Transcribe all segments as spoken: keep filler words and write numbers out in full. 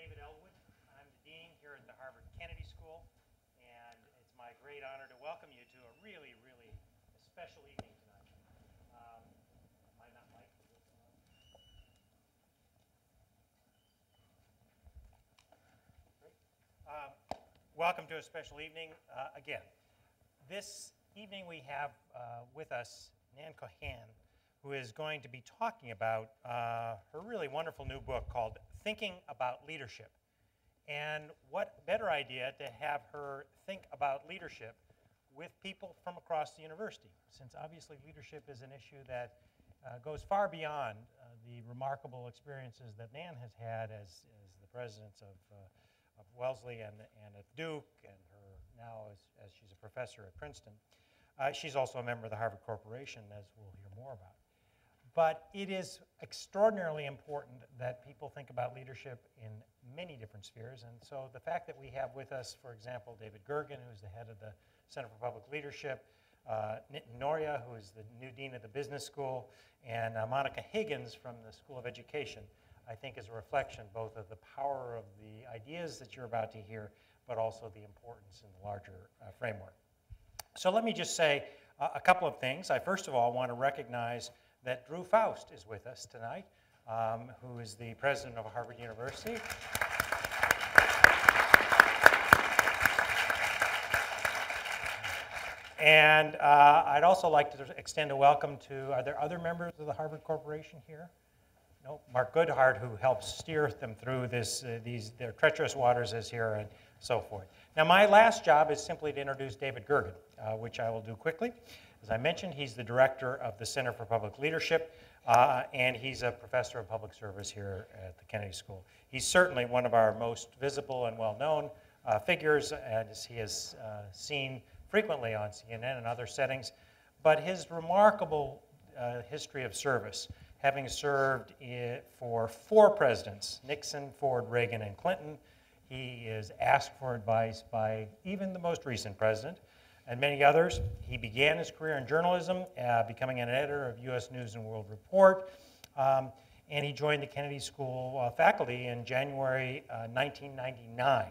David Elwood. I'm the dean here at the Harvard Kennedy School, and it's my great honor to welcome you to a really, really special evening tonight. Um, am I not Mike? Great. Uh, welcome to a special evening uh, again. This evening we have uh, with us Nan Keohane, who is going to be talking about uh, her really wonderful new book called Thinking About Leadership. And what better idea to have her think about leadership with people from across the university, since obviously leadership is an issue that uh, goes far beyond uh, the remarkable experiences that Nan has had as, as the presidents of, uh, of Wellesley and, and at Duke, and her now as, as she's a professor at Princeton. Uh, she's also a member of the Harvard Corporation, as we'll hear more about. But it is extraordinarily important that people think about leadership in many different spheres. And so the fact that we have with us, for example, David Gergen, who's the head of the Center for Public Leadership, uh, Nitin Nohria, who is the new dean of the Business School, and uh, Monica Higgins from the School of Education, I think is a reflection both of the power of the ideas that you're about to hear, but also the importance in the larger uh, framework. So let me just say uh, a couple of things. I first of all want to recognize that Drew Faust is with us tonight, um, who is the president of Harvard University. And uh, I'd also like to extend a welcome to, are there other members of the Harvard Corporation here? No, Mark Goodhart, who helps steer them through this, uh, these, their treacherous waters is here and so forth. Now my last job is simply to introduce David Gergen, uh, which I will do quickly. As I mentioned, he's the director of the Center for Public Leadership, uh, and he's a professor of public service here at the Kennedy School. He's certainly one of our most visible and well-known uh, figures, as he is uh, seen frequently on C N N and other settings, but his remarkable uh, history of service, having served in, for four presidents, Nixon, Ford, Reagan, and Clinton. He is asked for advice by even the most recent president, and many others. He began his career in journalism, uh, becoming an editor of U S News and World Report, um, and he joined the Kennedy School uh, faculty in January uh, nineteen ninety-nine.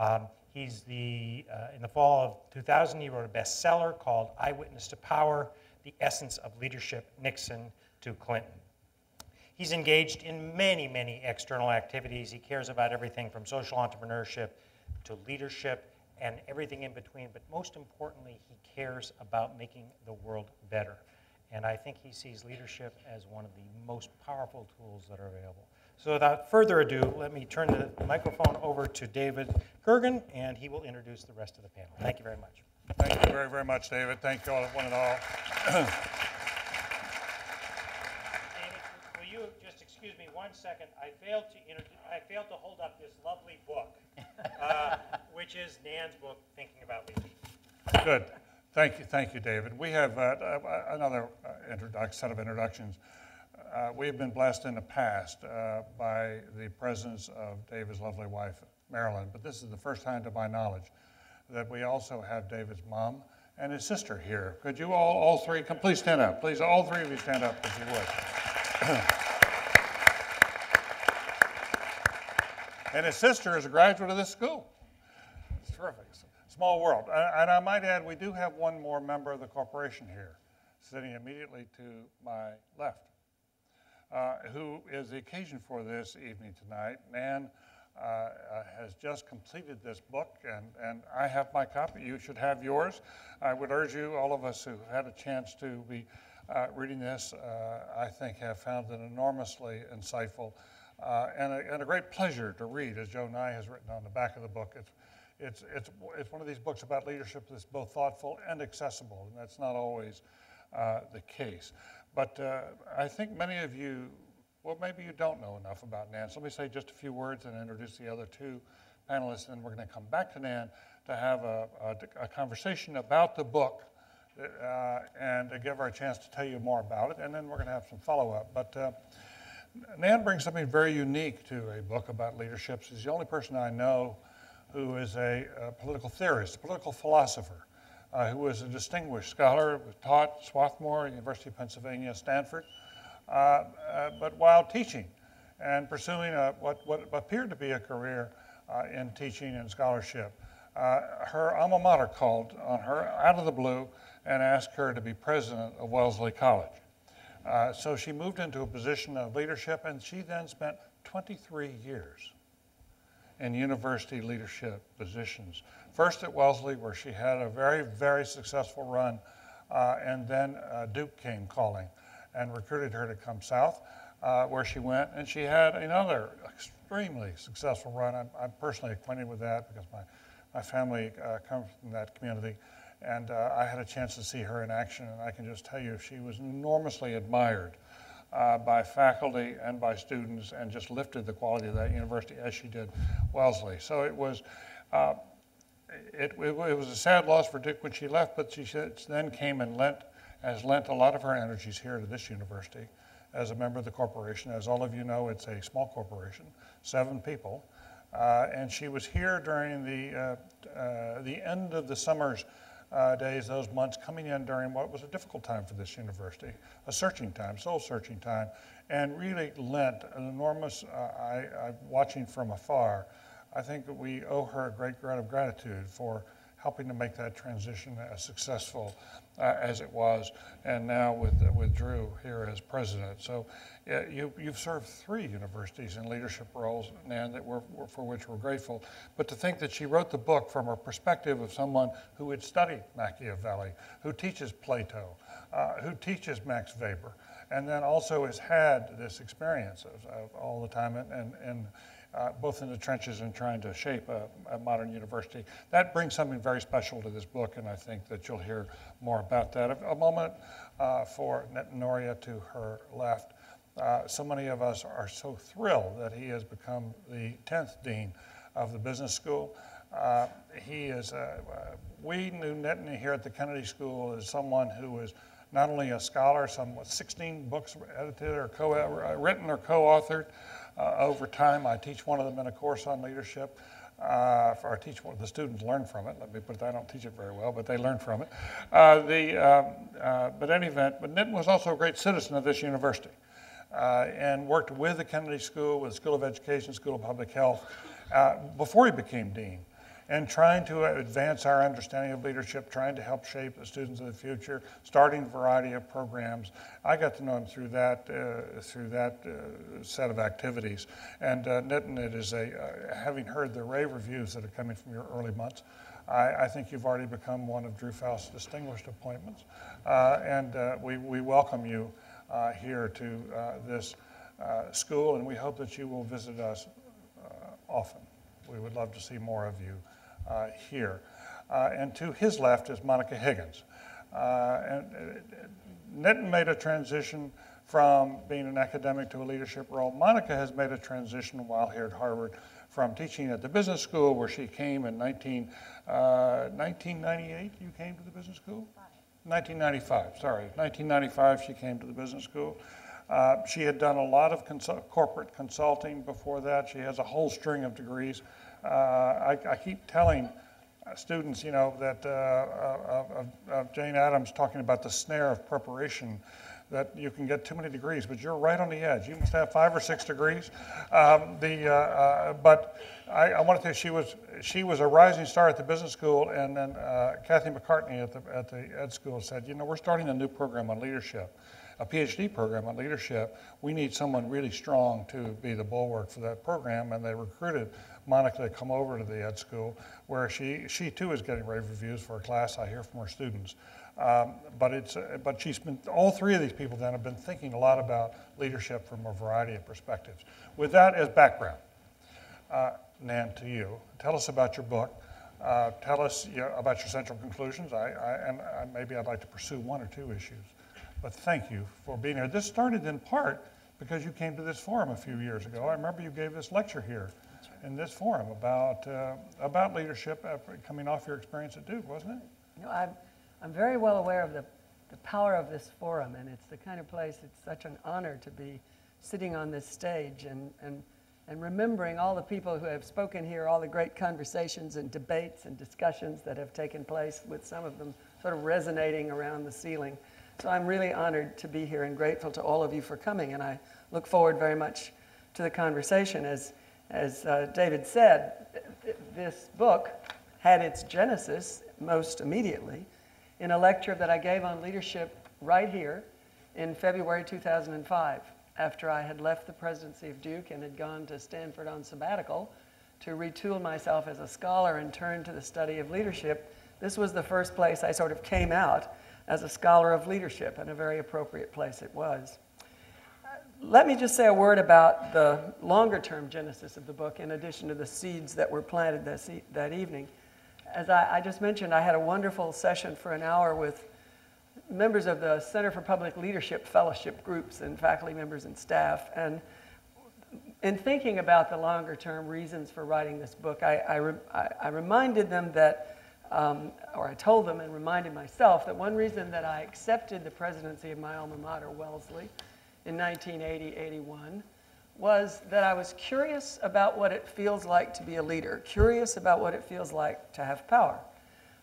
Um, he's the, uh, in the fall of two thousand, he wrote a bestseller called Eyewitness to Power, The Essence of Leadership, Nixon to Clinton. He's engaged in many, many external activities. He cares about everything from social entrepreneurship to leadership, and everything in between, but most importantly, he cares about making the world better. And I think he sees leadership as one of the most powerful tools that are available. So without further ado, let me turn the microphone over to David Gergen, and he will introduce the rest of the panel. Thank you very much. Thank you very, very much, David. Thank you all, one and all. David, will you just excuse me one second? I failed to, I failed to hold up this lovely book. Uh, which is Nan's book, Thinking About Leadership. Good. Thank you, thank you, David. We have uh, another uh, set of introductions. Uh, we have been blessed in the past uh, by the presence of David's lovely wife, Marilyn, but this is the first time to my knowledge that we also have David's mom and his sister here. Could you all, all three, come, please stand up. Please, all three of you stand up if you would. And his sister is a graduate of this school. It's terrific. Small world. And I might add, we do have one more member of the corporation here, sitting immediately to my left, uh, who is the occasion for this evening tonight. Nan uh, has just completed this book, and, and I have my copy. You should have yours. I would urge you, all of us who had a chance to be uh, reading this, uh, I think have found it enormously insightful. Uh, and, a, and a great pleasure to read, as Joe Nye has written on the back of the book. It's, it's, it's, it's one of these books about leadership that's both thoughtful and accessible, and that's not always uh, the case. But uh, I think many of you, well, maybe you don't know enough about Nan. So let me say just a few words and introduce the other two panelists, and we're going to come back to Nan to have a, a, a conversation about the book uh, and to give her a chance to tell you more about it, and then we're going to have some follow-up. But uh, Nan brings something very unique to a book about leadership. She's the only person I know who is a, a political theorist, a political philosopher, uh, who is a distinguished scholar, taught Swarthmore, University of Pennsylvania, Stanford. Uh, uh, but while teaching, and pursuing a, what, what appeared to be a career uh, in teaching and scholarship. Uh, her alma mater called on her out of the blue and asked her to be president of Wellesley College. Uh, so she moved into a position of leadership, and she then spent twenty-three years in university leadership positions. First at Wellesley, where she had a very, very successful run, uh, and then uh, Duke came calling and recruited her to come south, uh, where she went, and she had another extremely successful run. I'm, I'm personally acquainted with that because my, my family uh, comes from that community. And uh, I had a chance to see her in action, and I can just tell you she was enormously admired uh, by faculty and by students, and just lifted the quality of that university as she did Wellesley. So it was, uh, it, it, it was a sad loss for Duke when she left, but she then came and lent, has lent a lot of her energies here to this university as a member of the corporation. As all of you know, it's a small corporation, seven people, uh, and she was here during the, uh, uh, the end of the summers Uh, days, those months, coming in during what was a difficult time for this university, a searching time, soul-searching time, and really lent an enormous, uh, I, I, watching from afar, I think that we owe her a great debt of gratitude for helping to make that transition as successful uh, as it was, and now with, uh, with Drew here as president. So uh, you, you've served three universities in leadership roles, Nan, that we're, we're, for which we're grateful. But to think that she wrote the book from a perspective of someone who had studied Machiavelli, who teaches Plato, uh, who teaches Max Weber, and then also has had this experience of, of all the time and, and, and Uh, both in the trenches and trying to shape a, a modern university. That brings something very special to this book, and I think that you'll hear more about that. A, a moment uh, for Nitin Nohria to her left. Uh, so many of us are so thrilled that he has become the tenth dean of the business school. Uh, he is, uh, we knew Nitin here at the Kennedy School as someone who was not only a scholar, some what, sixteen books edited or co written or co-authored. Uh, over time, I teach one of them in a course on leadership. Uh, for, I teach one of the students learn from it. Let me put that. I don't teach it very well, but they learn from it. Uh, the, um, uh, but any event, but Nitin was also a great citizen of this university, uh, and worked with the Kennedy School, with the School of Education, School of Public Health, uh, before he became dean, and trying to advance our understanding of leadership, trying to help shape the students of the future, starting a variety of programs. I got to know him through that, uh, through that uh, set of activities. And uh, Nitin, it is a, uh, having heard the rave reviews that are coming from your early months, I, I think you've already become one of Drew Faust's distinguished appointments. Uh, and uh, we, we welcome you uh, here to uh, this uh, school, and we hope that you will visit us uh, often. We would love to see more of you Uh, here. Uh, and to his left is Monica Higgins. Uh, and uh, Nitin made a transition from being an academic to a leadership role. Monica has made a transition while here at Harvard from teaching at the business school, where she came in nineteen ninety-eight. You came to the business school? nineteen ninety-five, sorry. nineteen ninety-five, she came to the business school. Uh, she had done a lot of consul- corporate consulting before that. She has a whole string of degrees. Uh, I, I keep telling students, you know, that uh, of, of Jane Addams talking about the snare of preparation, that you can get too many degrees, but you're right on the edge. You must have five or six degrees. Um, the, uh, uh, but I, I want to tell you, she was, she was a rising star at the business school, and then uh, Kathy McCartney at the, at the ed school said, you know, we're starting a new program on leadership, a PhD program on leadership. We need someone really strong to be the bulwark for that program, and they recruited Monica to come over to the ed school, where she, she too is getting rave reviews for a class. I hear from her students. Um, but it's, uh, but she's been, all three of these people then have been thinking a lot about leadership from a variety of perspectives. With that as background, uh, Nan, to you, tell us about your book. Uh, tell us you know, about your central conclusions. I, I, and I, maybe I'd like to pursue one or two issues. But thank you for being here. This started in part because you came to this forum a few years ago. I remember you gave this lecture here in this forum about uh, about leadership coming off your experience at Duke, wasn't it? You know, I'm, I'm very well aware of the, the power of this forum, and it's the kind of place, it's such an honor to be sitting on this stage and, and, and remembering all the people who have spoken here, all the great conversations and debates and discussions that have taken place, with some of them sort of resonating around the ceiling. So I'm really honored to be here and grateful to all of you for coming, and I look forward very much to the conversation. As, as uh, David said, th this book had its genesis most immediately in a lecture that I gave on leadership right here in February two thousand five, after I had left the presidency of Duke and had gone to Stanford on sabbatical to retool myself as a scholar and turn to the study of leadership. This was the first place I sort of came out as a scholar of leadership, and a very appropriate place it was. Let me just say a word about the longer-term genesis of the book, in addition to the seeds that were planted that, e that evening. As I, I just mentioned, I had a wonderful session for an hour with members of the Center for Public Leadership fellowship groups and faculty members and staff. And in thinking about the longer-term reasons for writing this book, I, I, re I, I reminded them that, um, or I told them and reminded myself that one reason that I accepted the presidency of my alma mater, Wellesley, in nineteen eighty, eighty-one, was that I was curious about what it feels like to be a leader, curious about what it feels like to have power.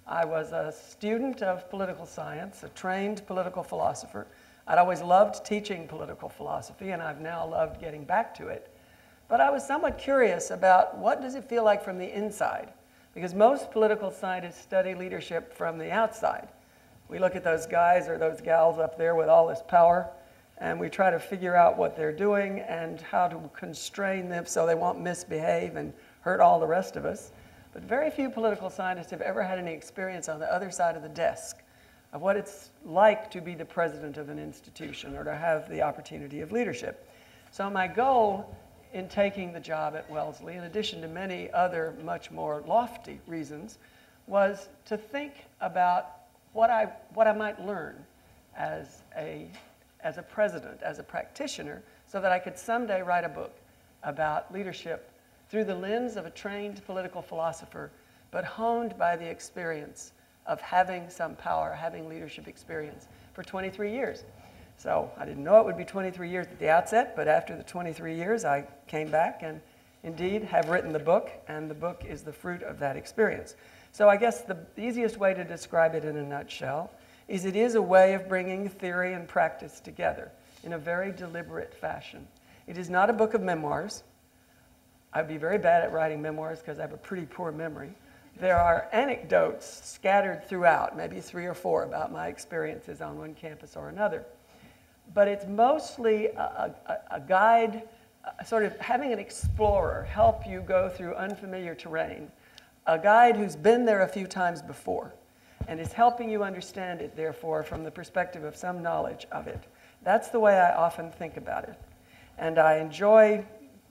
I was a student of political science, a trained political philosopher. I'd always loved teaching political philosophy, and I've now loved getting back to it. But I was somewhat curious about what does it feel like from the inside, because most political scientists study leadership from the outside. We look at those guys or those gals up there with all this power, and we try to figure out what they're doing and how to constrain them so they won't misbehave and hurt all the rest of us. But very few political scientists have ever had any experience on the other side of the desk of what it's like to be the president of an institution or to have the opportunity of leadership. So my goal in taking the job at Wellesley, in addition to many other much more lofty reasons, was to think about what I, what I might learn as a, as a president, as a practitioner, so that I could someday write a book about leadership through the lens of a trained political philosopher, but honed by the experience of having some power, having leadership experience for twenty-three years. So I didn't know it would be twenty-three years at the outset, but after the twenty-three years, I came back and indeed have written the book, and the book is the fruit of that experience. So I guess the easiest way to describe it in a nutshell is it is a way of bringing theory and practice together in a very deliberate fashion. It is not a book of memoirs. I'd be very bad at writing memoirs because I have a pretty poor memory. There are anecdotes scattered throughout, maybe three or four, about my experiences on one campus or another. But it's mostly a, a, a guide, a sort of having an explorer help you go through unfamiliar terrain, a guide who's been there a few times before and is helping you understand it, therefore, from the perspective of some knowledge of it. That's the way I often think about it. And I enjoy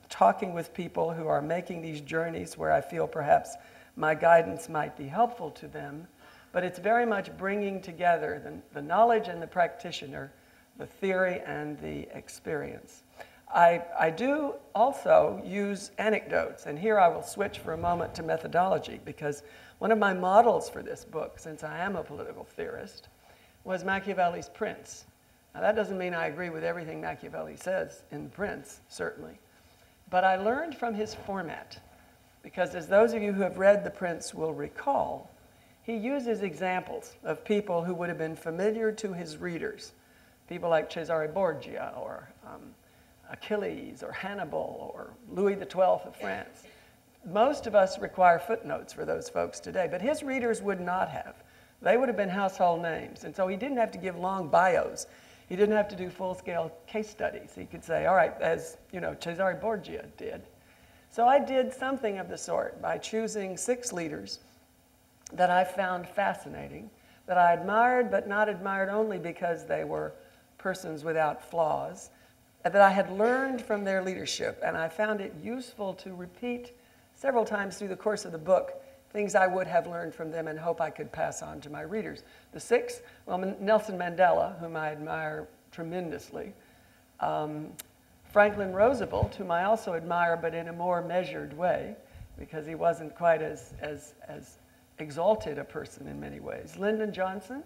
talking with people who are making these journeys where I feel perhaps my guidance might be helpful to them, but it's very much bringing together the, the knowledge and the practitioner, the theory and the experience. I, I do also use anecdotes, and here I will switch for a moment to methodology, because one of my models for this book, since I am a political theorist, was Machiavelli's Prince. Now that doesn't mean I agree with everything Machiavelli says in The Prince, certainly, but I learned from his format, because as those of you who have read The Prince will recall, he uses examples of people who would have been familiar to his readers. People like Cesare Borgia or um, Achilles or Hannibal or Louis the twelfth of France. Most of us require footnotes for those folks today, but his readers would not have. They would have been household names, and so he didn't have to give long bios. He didn't have to do full-scale case studies. He could say, all right, as you know, Cesare Borgia did. So I did something of the sort by choosing six leaders that I found fascinating, that I admired, but not admired only because they were persons without flaws, that I had learned from their leadership, and I found it useful to repeat several times through the course of the book things I would have learned from them and hope I could pass on to my readers. The six, well, Nelson Mandela, whom I admire tremendously, um, Franklin Roosevelt, whom I also admire, but in a more measured way, because he wasn't quite as, as, as exalted a person in many ways. Lyndon Johnson,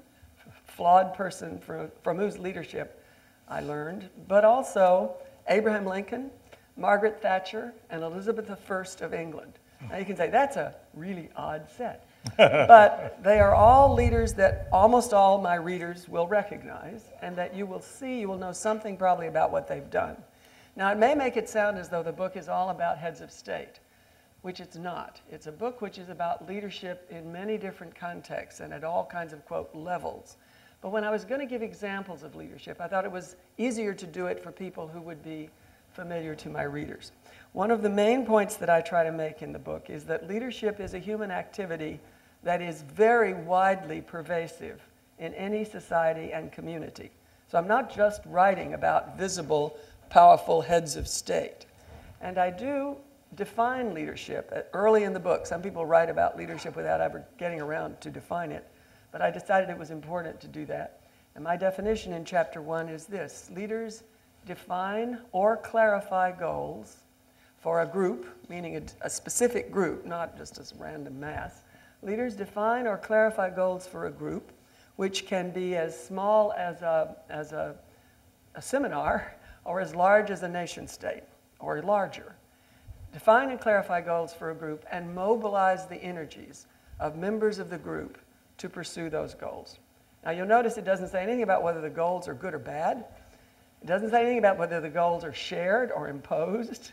flawed person from, from whose leadership I learned, but also Abraham Lincoln, Margaret Thatcher, and Elizabeth the First of England. Now you can say, that's a really odd set. But they are all leaders that almost all my readers will recognize, and that you will see, you will know something probably about what they've done. Now, it may make it sound as though the book is all about heads of state, which it's not. It's a book which is about leadership in many different contexts and at all kinds of, quote, levels. But when I was going to give examples of leadership, I thought it was easier to do it for people who would be familiar to my readers. One of the main points that I try to make in the book is that leadership is a human activity that is very widely pervasive in any society and community. So I'm not just writing about visible, powerful heads of state. And I do define leadership early in the book. Some people write about leadership without ever getting around to define it, but I decided it was important to do that. And my definition in chapter one is this: leaders define or clarify goals for a group, meaning a, a specific group, not just a random mass. Leaders define or clarify goals for a group, which can be as small as a, as a, a seminar or as large as a nation state or larger. Define and clarify goals for a group and mobilize the energies of members of the group to pursue those goals. Now, you'll notice it doesn't say anything about whether the goals are good or bad. It doesn't say anything about whether the goals are shared or imposed,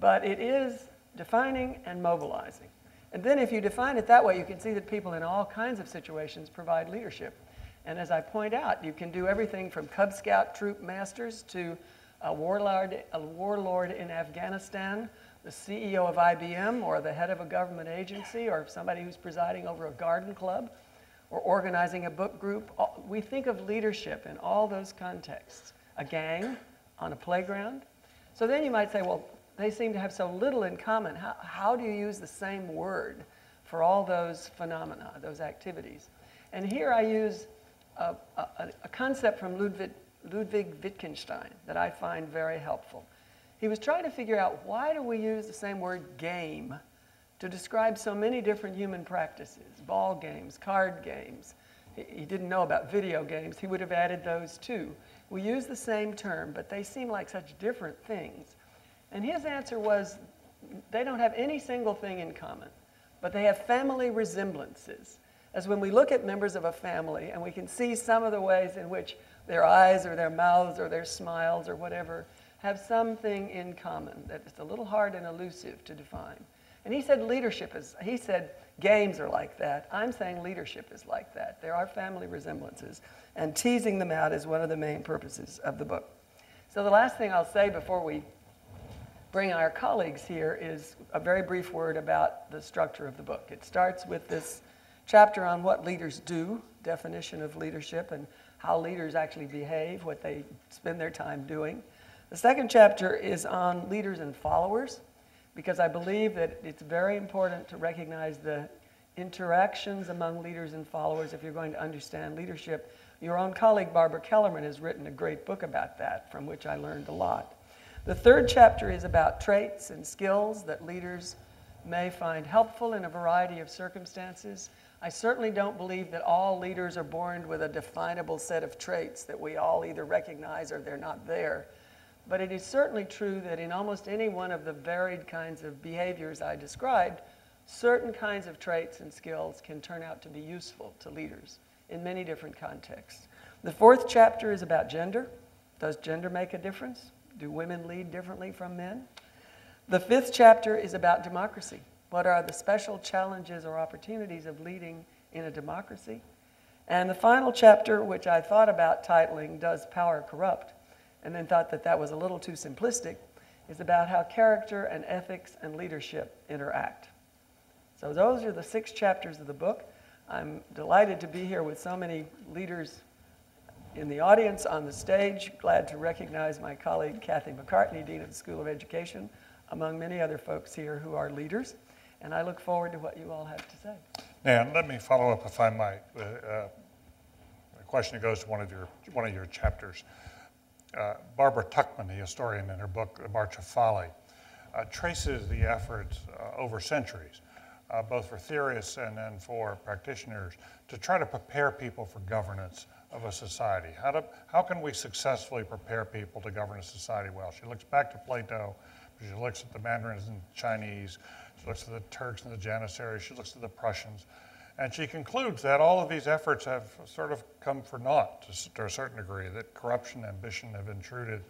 but it is defining and mobilizing. And then if you define it that way, you can see that people in all kinds of situations provide leadership. And as I point out, you can do everything from Cub Scout troop masters to a warlord, a warlord in Afghanistan, the C E O of I B M, or the head of a government agency, or somebody who's presiding over a garden club, or organizing a book group. We think of leadership in all those contexts, a gang, on a playground. So then you might say, well, they seem to have so little in common. How, how do you use the same word for all those phenomena, those activities? And here I use a, a, a concept from Ludwig, Ludwig Wittgenstein that I find very helpful. He was trying to figure out, why do we use the same word game to describe so many different human practices, ball games, card games? He, he didn't know about video games. He would have added those too. We use the same term, but they seem like such different things. And his answer was, they don't have any single thing in common, but they have family resemblances. As when we look at members of a family and we can see some of the ways in which their eyes or their mouths or their smiles or whatever have something in common that it's a little hard and elusive to define. And he said leadership is, he said games are like that. I'm saying leadership is like that. There are family resemblances, and teasing them out is one of the main purposes of the book. So the last thing I'll say before we bring our colleagues here is a very brief word about the structure of the book. It starts with this chapter on what leaders do, definition of leadership, and how leaders actually behave, what they spend their time doing. The second chapter is on leaders and followers, because I believe that it's very important to recognize the interactions among leaders and followers if you're going to understand leadership. Your own colleague, Barbara Kellerman, has written a great book about that, from which I learned a lot. The third chapter is about traits and skills that leaders may find helpful in a variety of circumstances. I certainly don't believe that all leaders are born with a definable set of traits that we all either recognize or they're not there. But it is certainly true that in almost any one of the varied kinds of behaviors I described, certain kinds of traits and skills can turn out to be useful to leaders in many different contexts. The fourth chapter is about gender. Does gender make a difference? Do women lead differently from men? The fifth chapter is about democracy. What are the special challenges or opportunities of leading in a democracy? And the final chapter, which I thought about titling, Does Power Corrupt? And then thought that that was a little too simplistic, is about how character and ethics and leadership interact. So those are the six chapters of the book. I'm delighted to be here with so many leaders in the audience, on the stage. Glad to recognize my colleague, Kathy McCartney, Dean of the School of Education, among many other folks here who are leaders. And I look forward to what you all have to say. Nan, let me follow up, if I might. Uh, uh, the question goes to one of your, one of your chapters. Uh, Barbara Tuchman, the historian, in her book, The March of Folly, uh, traces the efforts uh, over centuries, uh, both for theorists and then for practitioners, to try to prepare people for governance of a society. How, to, how can we successfully prepare people to govern a society well? She looks back to Plato, she looks at the Mandarins and Chinese, she looks at the Turks and the Janissaries, she looks at the Prussians, and she concludes that all of these efforts have sort of come for naught to, to a certain degree, that corruption, ambition have intruded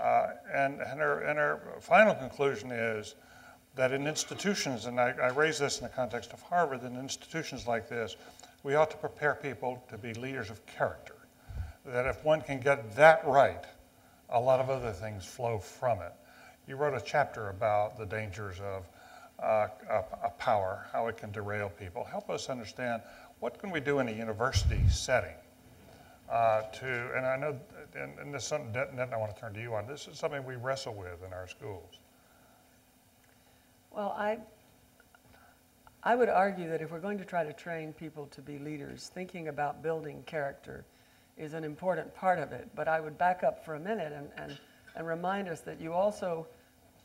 Uh, and, and, her, and her final conclusion is that in institutions, and I, I raise this in the context of Harvard, that in institutions like this, we ought to prepare people to be leaders of character. That if one can get that right, a lot of other things flow from it. You wrote a chapter about the dangers of uh, a, a power, how it can derail people. Help us understand, what can we do in a university setting uh, to, and I know, and, and this is something, Nitin, I want to turn to you on. This is something we wrestle with in our schools. Well, I, I would argue that if we're going to try to train people to be leaders, thinking about building character is an important part of it. But I would back up for a minute and, and, and remind us that you also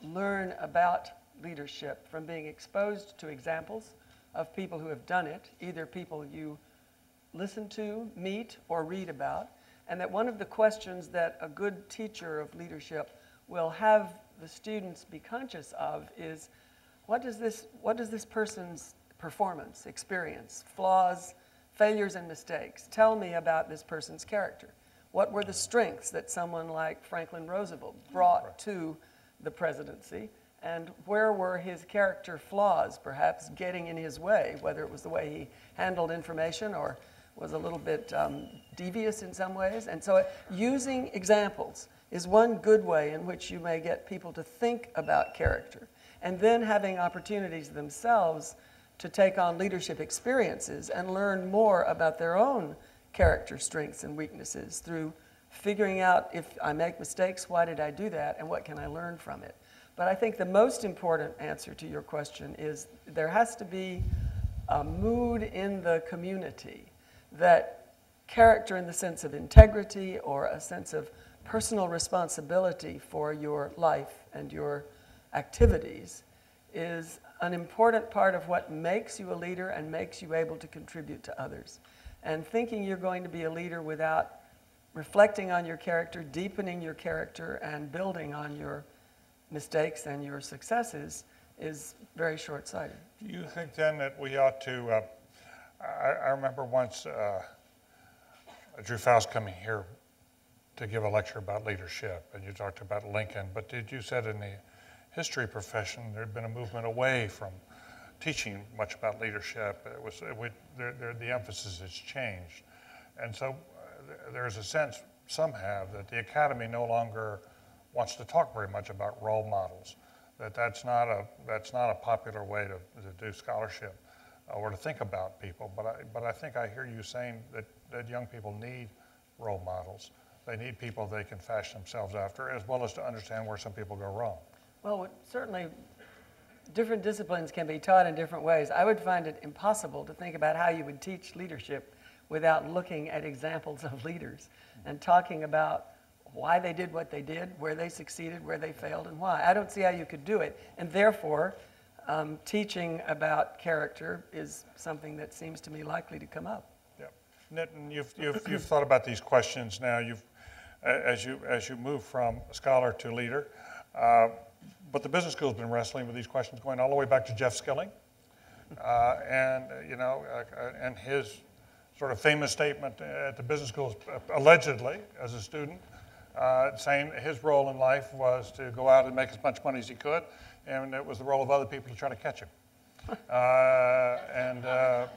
learn about leadership from being exposed to examples of people who have done it, either people you listen to, meet, or read about. And that one of the questions that a good teacher of leadership will have the students be conscious of is, what does this, what does this person's performance, experience, flaws, failures and mistakes tell me about this person's character? What were the strengths that someone like Franklin Roosevelt brought to the presidency? And where were his character flaws, perhaps getting in his way, whether it was the way he handled information or was a little bit um, devious in some ways? And so uh, using examples is one good way in which you may get people to think about character, and then having opportunities themselves to take on leadership experiences and learn more about their own character strengths and weaknesses through figuring out, if I make mistakes, why did I do that, and what can I learn from it? But I think the most important answer to your question is there has to be a mood in the community that character in the sense of integrity or a sense of personal responsibility for your life and your activities is an important part of what makes you a leader and makes you able to contribute to others. And thinking you're going to be a leader without reflecting on your character, deepening your character, and building on your mistakes and your successes is very short-sighted. Do you think then that we ought to, uh, I, I remember once uh, Drew Faust coming here to give a lecture about leadership, and you talked about Lincoln, but did you said in the history profession there had been a movement away from teaching much about leadership. It was, it would, there, there, the emphasis has changed. And so uh, there's a sense some have that the academy no longer wants to talk very much about role models, that that's not a, that's not a popular way to, to do scholarship uh, or to think about people. But I, but I think I hear you saying that, that young people need role models. They need people they can fashion themselves after, as well as to understand where some people go wrong. Well, certainly different disciplines can be taught in different ways. I would find it impossible to think about how you would teach leadership without looking at examples of leaders and talking about why they did what they did, where they succeeded, where they failed, and why. I don't see how you could do it. And therefore, um, teaching about character is something that seems to me likely to come up. Yeah. Nitin, you've, you've, you've thought about these questions now. You've, as, you, as you move from scholar to leader, uh, but the business school's been wrestling with these questions going all the way back to Jeff Skilling uh, and, you know, uh, and his sort of famous statement at the business school, allegedly, as a student, Uh, saying his role in life was to go out and make as much money as he could, and it was the role of other people to try to catch him. Uh, and uh,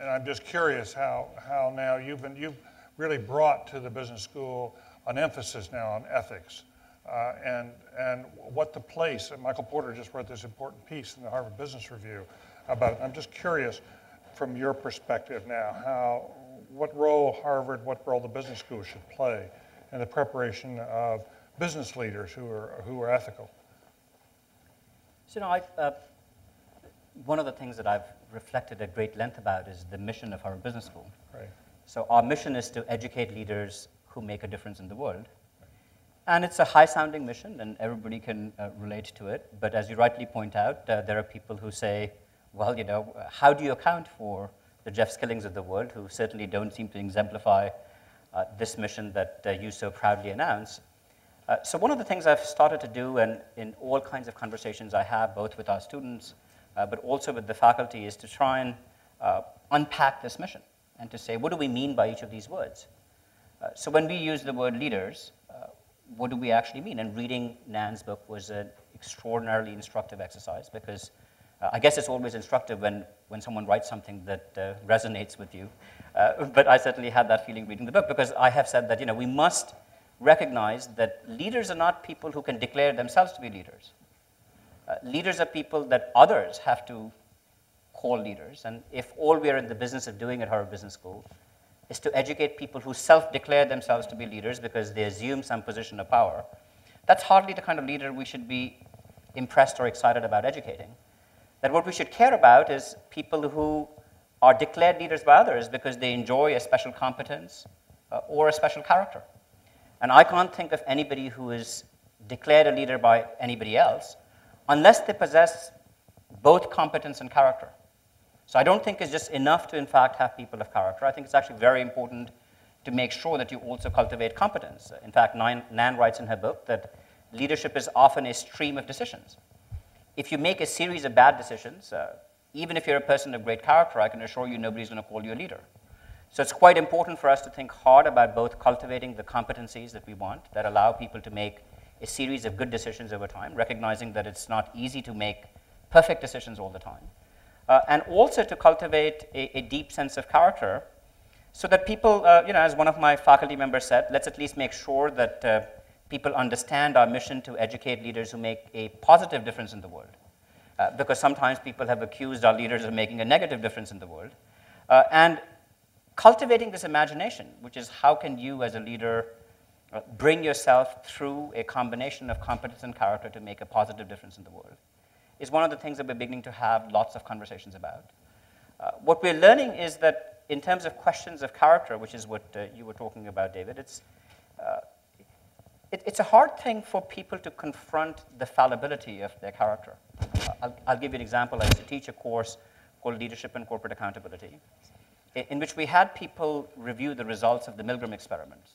and I'm just curious how how now you've been you've really brought to the business school an emphasis now on ethics, uh, and and what the place. And Michael Porter just wrote this important piece in the Harvard Business Review about it. I'm just curious from your perspective now how what role Harvard, what role the business school should play and the preparation of business leaders who are, who are ethical. So, you know, I, uh, one of the things that I've reflected at great length about is the mission of our business school. Right. So our mission is to educate leaders who make a difference in the world. Right. And it's a high-sounding mission, and everybody can uh, relate to it. But as you rightly point out, uh, there are people who say, well, you know, how do you account for the Jeff Skillings of the world, who certainly don't seem to exemplify Uh, this mission that uh, you so proudly announce. Uh, so one of the things I've started to do, and in all kinds of conversations I have, both with our students, uh, but also with the faculty, is to try and uh, unpack this mission and to say, what do we mean by each of these words? Uh, so when we use the word leaders, uh, what do we actually mean? And reading Nan's book was an extraordinarily instructive exercise, because uh, I guess it's always instructive when, when someone writes something that uh, resonates with you. Uh, but I certainly had that feeling reading the book, because I have said that, you know, we must recognize that leaders are not people who can declare themselves to be leaders. Uh, leaders are people that others have to call leaders. And if all we are in the business of doing at Harvard Business School is to educate people who self-declare themselves to be leaders because they assume some position of power, that's hardly the kind of leader we should be impressed or excited about educating. That what we should care about is people who are declared leaders by others because they enjoy a special competence uh, or a special character. And I can't think of anybody who is declared a leader by anybody else unless they possess both competence and character. So I don't think it's just enough to, in fact, have people of character. I think it's actually very important to make sure that you also cultivate competence. In fact, Nan writes in her book that leadership is often a stream of decisions. If you make a series of bad decisions, uh, even if you're a person of great character, I can assure you nobody's going to call you a leader. So it's quite important for us to think hard about both cultivating the competencies that we want that allow people to make a series of good decisions over time, recognizing that it's not easy to make perfect decisions all the time, uh, and also to cultivate a, a deep sense of character so that people, uh, you know, as one of my faculty members said, let's at least make sure that uh, people understand our mission to educate leaders who make a positive difference in the world, uh, because sometimes people have accused our leaders of making a negative difference in the world. Uh, and cultivating this imagination, which is how can you as a leader bring yourself through a combination of competence and character to make a positive difference in the world, is one of the things that we're beginning to have lots of conversations about. Uh, what we're learning is that in terms of questions of character, which is what uh, you were talking about, David, it's, uh, it, it's a hard thing for people to confront the fallibility of their character. Uh, I'll, I'll give you an example. I used to teach a course called Leadership and Corporate Accountability, in which we had people review the results of the Milgram experiments.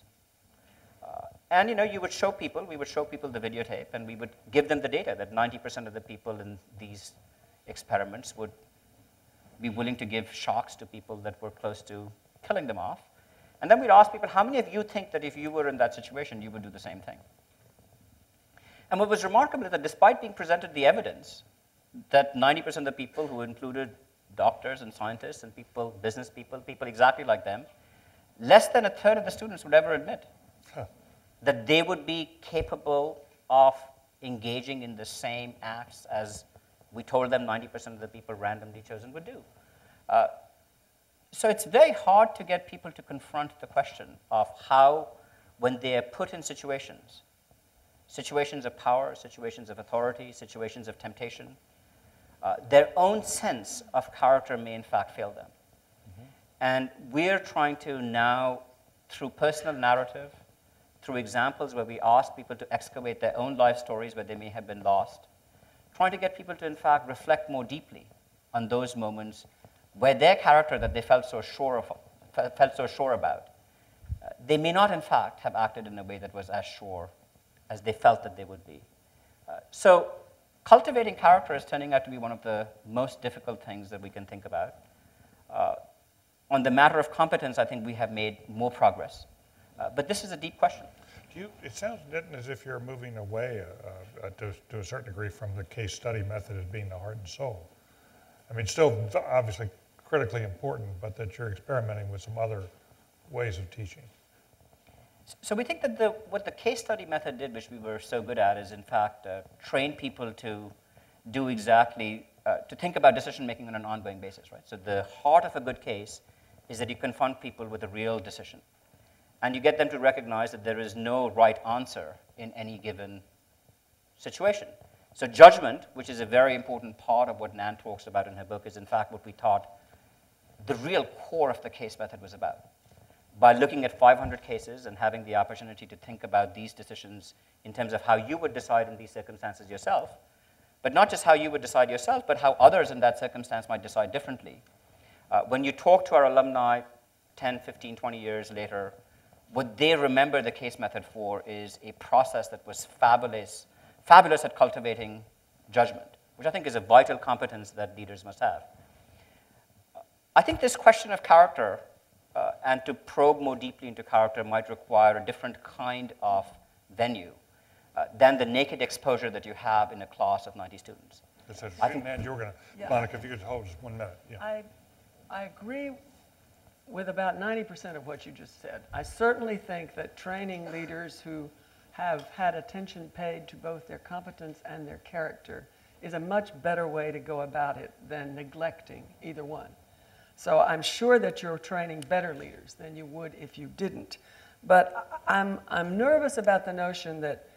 Uh, and you know, you would show people, we would show people the videotape, and we would give them the data that ninety percent of the people in these experiments would be willing to give shocks to people that were close to killing them off. And then we'd ask people, how many of you think that if you were in that situation, you would do the same thing? And what was remarkable is that despite being presented the evidence that ninety percent of the people, who included doctors and scientists and people, business people, people exactly like them, less than a third of the students would ever admit huh. that they would be capable of engaging in the same acts as we told them ninety percent of the people randomly chosen would do. Uh, so it's very hard to get people to confront the question of how, when they are put in situations, situations of power, situations of authority, situations of temptation, Uh, their own sense of character may in fact fail them. Mm-hmm. And we're trying to now, through personal narrative, through examples where we ask people to excavate their own life stories where they may have been lost, trying to get people to in fact reflect more deeply on those moments where their character that they felt so sure, of, felt so sure about, uh, they may not in fact have acted in a way that was as sure as they felt that they would be. Uh, so. Cultivating character is turning out to be one of the most difficult things that we can think about. Uh, on the matter of competence, I think we have made more progress. Uh, but this is a deep question. Do you, it sounds, Nitin, as if you're moving away uh, uh, to, to a certain degree from the case study method as being the heart and soul. I mean, still obviously critically important, but that you're experimenting with some other ways of teaching. So we think that the, what the case study method did, which we were so good at, is in fact uh, train people to do exactly, uh, to think about decision making on an ongoing basis, right? So the heart of a good case is that you confront people with a real decision. And you get them to recognize that there is no right answer in any given situation. So judgment, which is a very important part of what Nan talks about in her book, is in fact what we thought the real core of the case method was about. By looking at five hundred cases and having the opportunity to think about these decisions in terms of how you would decide in these circumstances yourself, but not just how you would decide yourself, but how others in that circumstance might decide differently. Uh, when you talk to our alumni ten, fifteen, twenty years later, what they remember the case method for is a process that was fabulous, fabulous at cultivating judgment, which I think is a vital competence that leaders must have. I think this question of character, Uh, and to probe more deeply into character might require a different kind of venue uh, than the naked exposure that you have in a class of ninety students. That's a I think, man, you were going to, yeah. Monica, if you could hold just one minute. Yeah. I, I agree with about ninety percent of what you just said. I certainly think that training leaders who have had attention paid to both their competence and their character is a much better way to go about it than neglecting either one. So I'm sure that you're training better leaders than you would if you didn't. But I'm, I'm nervous about the notion that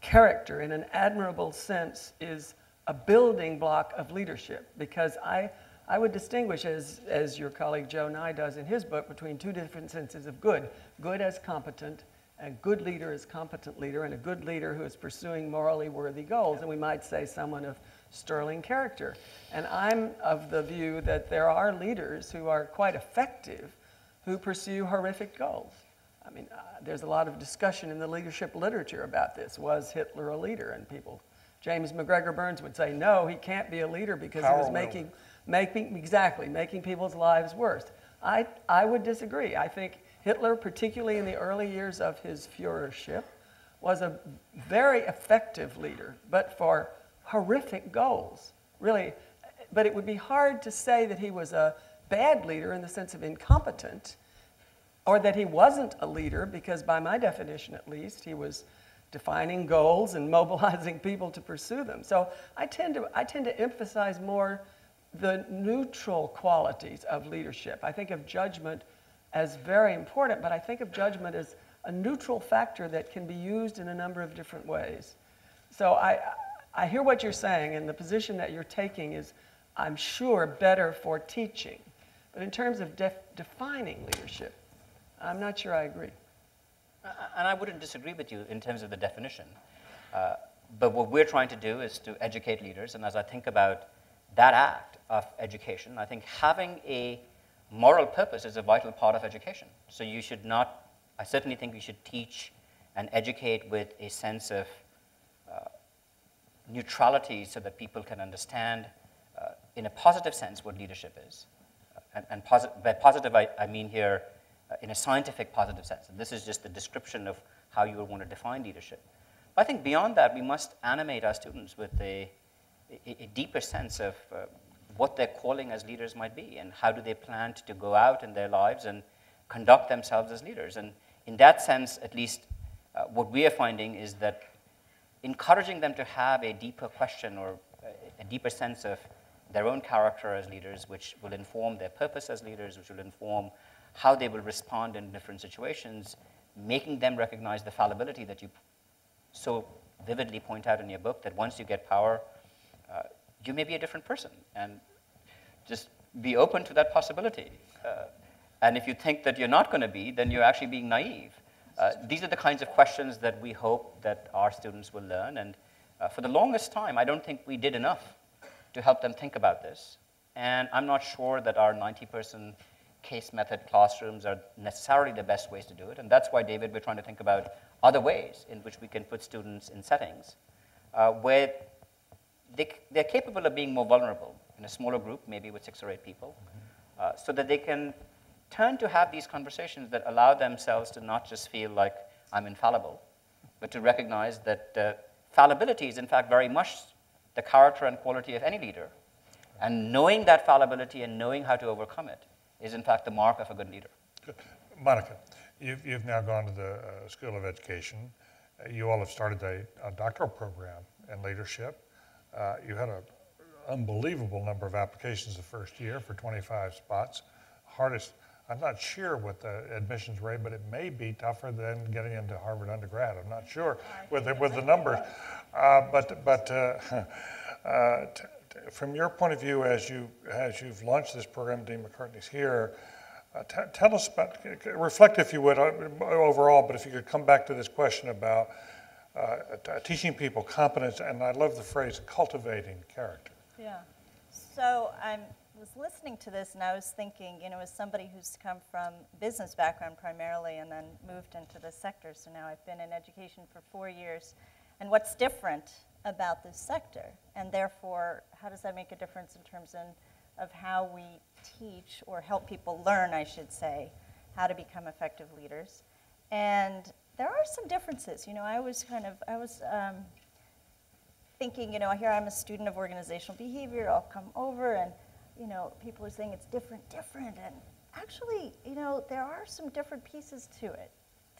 character, in an admirable sense, is a building block of leadership, because I, I would distinguish, as, as your colleague Joe Nye does in his book, between two different senses of good. Good as competent, a good leader as competent leader, and a good leader who is pursuing morally worthy goals, and we might say someone of sterling character. And I'm of the view that there are leaders who are quite effective who pursue horrific goals. I mean, uh, there's a lot of discussion in the leadership literature about this. Was Hitler a leader? And people, James McGregor Burns would say, no, he can't be a leader because Power he was making, making, exactly, making people's lives worse. I, I would disagree. I think Hitler, particularly in the early years of his Führership, was a very effective leader, but for horrific goals, really. But it would be hard to say that he was a bad leader in the sense of incompetent, or that he wasn't a leader, because by my definition, at least, he was defining goals and mobilizing people to pursue them. So I tend to, I tend to emphasize more the neutral qualities of leadership. I think of judgment as very important, but I think of judgment as a neutral factor that can be used in a number of different ways. So I, I hear what you're saying, and the position that you're taking is, I'm sure, better for teaching. But in terms of def defining leadership, I'm not sure I agree. And I wouldn't disagree with you in terms of the definition. Uh, but what we're trying to do is to educate leaders, and as I think about that act of education, I think having a moral purpose is a vital part of education. So you should not, I certainly think you should teach and educate with a sense of uh, neutrality so that people can understand uh, in a positive sense what leadership is. Uh, and and posit- by positive, I, I mean here uh, in a scientific positive sense. And this is just the description of how you would want to define leadership. But I think beyond that, we must animate our students with a, a, a deeper sense of uh, what their calling as leaders might be, and how do they plan to go out in their lives and conduct themselves as leaders. And in that sense, at least, uh, what we are finding is that encouraging them to have a deeper question or a deeper sense of their own character as leaders, which will inform their purpose as leaders, which will inform how they will respond in different situations, making them recognize the fallibility that you so vividly point out in your book, that once you get power, uh, you may be a different person, and just be open to that possibility. Uh, and if you think that you're not going to be, then you're actually being naive. Uh, these are the kinds of questions that we hope that our students will learn. And uh, for the longest time, I don't think we did enough to help them think about this. And I'm not sure that our ninety person case method classrooms are necessarily the best ways to do it. And that's why, David, we're trying to think about other ways in which we can put students in settings uh, where They, they're capable of being more vulnerable in a smaller group, maybe with six or eight people, uh, so that they can turn to have these conversations that allow themselves to not just feel like I'm infallible, but to recognize that uh, fallibility is in fact very much the character and quality of any leader. And knowing that fallibility and knowing how to overcome it is in fact the mark of a good leader. Monica, you've, you've now gone to the uh, School of Education. Uh, you all have started a, a doctoral program in leadership. Uh, you had an unbelievable number of applications the first year for twenty-five spots. Hardest, I'm not sure what the admissions rate, but it may be tougher than getting into Harvard undergrad. I'm not sure with the, with the numbers. Uh, but but uh, uh, t t from your point of view, as, you, as you've launched this program, Dean McCartney's here, uh, t tell us about, reflect if you would overall, but if you could come back to this question about Uh, teaching people competence, and I love the phrase, cultivating character. Yeah. So I was listening to this, and I was thinking, you know, as somebody who's come from business background primarily and then moved into this sector, so now I've been in education for four years, and what's different about this sector? And therefore, how does that make a difference in terms in, of how we teach or help people learn, I should say, how to become effective leaders? And there are some differences. You know, I was kind of, I was um, thinking, you know, here I'm a student of organizational behavior, I'll come over, and, you know, people are saying it's different, different, and actually, you know, there are some different pieces to it,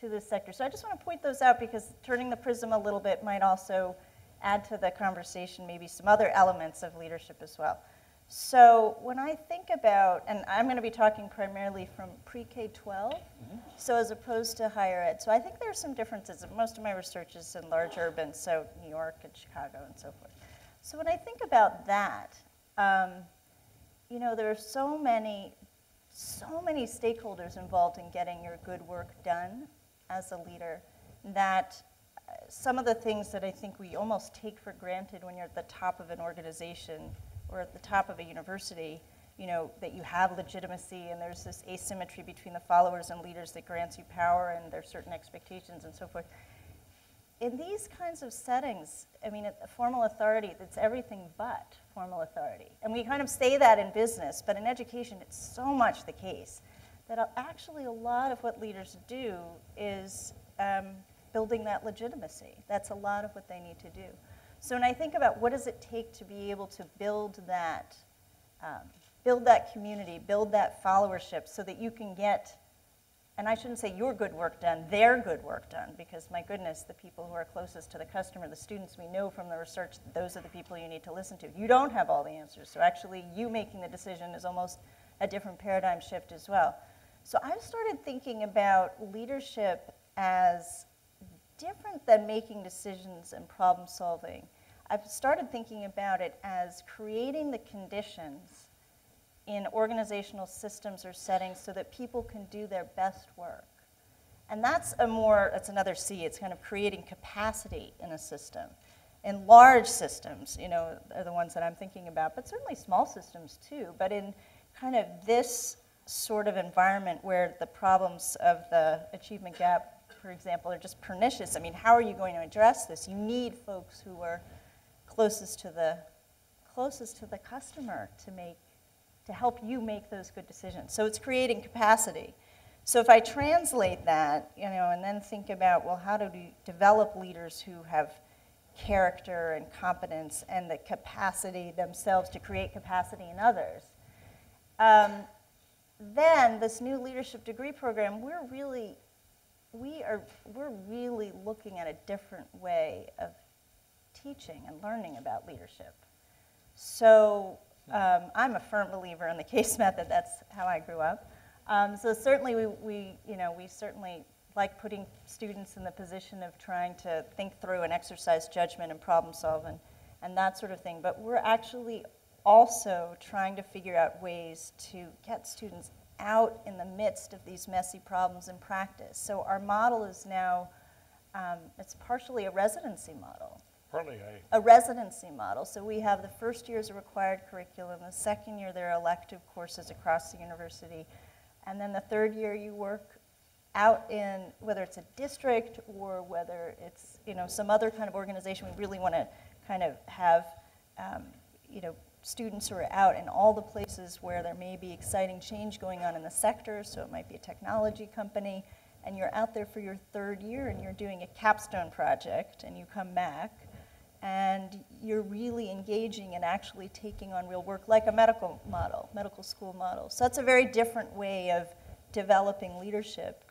to this sector. So I just want to point those out, because turning the prism a little bit might also add to the conversation maybe some other elements of leadership as well. So when I think about, and I'm going to be talking primarily from pre K twelve, mm-hmm. so as opposed to higher ed. So I think there are some differences. Most of my research is in large urban, so New York and Chicago and so forth. So when I think about that, um, you know, there are so many, so many stakeholders involved in getting your good work done as a leader, that some of the things that I think we almost take for granted when you're at the top of an organization or at the top of a university, you know, that you have legitimacy, and there's this asymmetry between the followers and leaders that grants you power, and there's certain expectations and so forth. In these kinds of settings, I mean, at formal authority, it's everything but formal authority. And we kind of say that in business, but in education, it's so much the case that actually a lot of what leaders do is um, building that legitimacy. That's a lot of what they need to do. So when I think about what does it take to be able to build that, um, build that community, build that followership, so that you can get, and I shouldn't say your good work done, their good work done, because my goodness, the people who are closest to the customer, the students, we know from the research that those are the people you need to listen to. You don't have all the answers, so actually you making the decision is almost a different paradigm shift as well. So I've started thinking about leadership as different than making decisions and problem solving. I've started thinking about it as creating the conditions in organizational systems or settings so that people can do their best work. And that's a more, that's another C, it's kind of creating capacity in a system. In large systems, you know, are the ones that I'm thinking about, but certainly small systems too, but in kind of this sort of environment where the problems of the achievement gap, for example, are just pernicious. I mean, how are you going to address this? You need folks who are closest to the closest to the customer to make to help you make those good decisions. So it's creating capacity. So if I translate that, you know, and then think about, well, how do we develop leaders who have character and competence and the capacity themselves to create capacity in others? Um, then this new leadership degree program, we're really We are, we're really looking at a different way of teaching and learning about leadership. So um, I'm a firm believer in the case method. That's how I grew up. Um, so certainly we, we, you know, we certainly like putting students in the position of trying to think through and exercise judgment and problem solve and, and that sort of thing. But we're actually also trying to figure out ways to get students out in the midst of these messy problems in practice. So our model is now, um, it's partially a residency model. Partly a... a residency model. So we have the first year is a required curriculum, the second year there are elective courses across the university, and then the third year you work out in, whether it's a district or whether it's, you know, some other kind of organization. We really want to kind of have, um, you know, students who are out in all the places where there may be exciting change going on in the sector, so it might be a technology company, and you're out there for your third year and you're doing a capstone project and you come back and you're really engaging and actually taking on real work like a medical model, medical school model. So that's a very different way of developing leadership.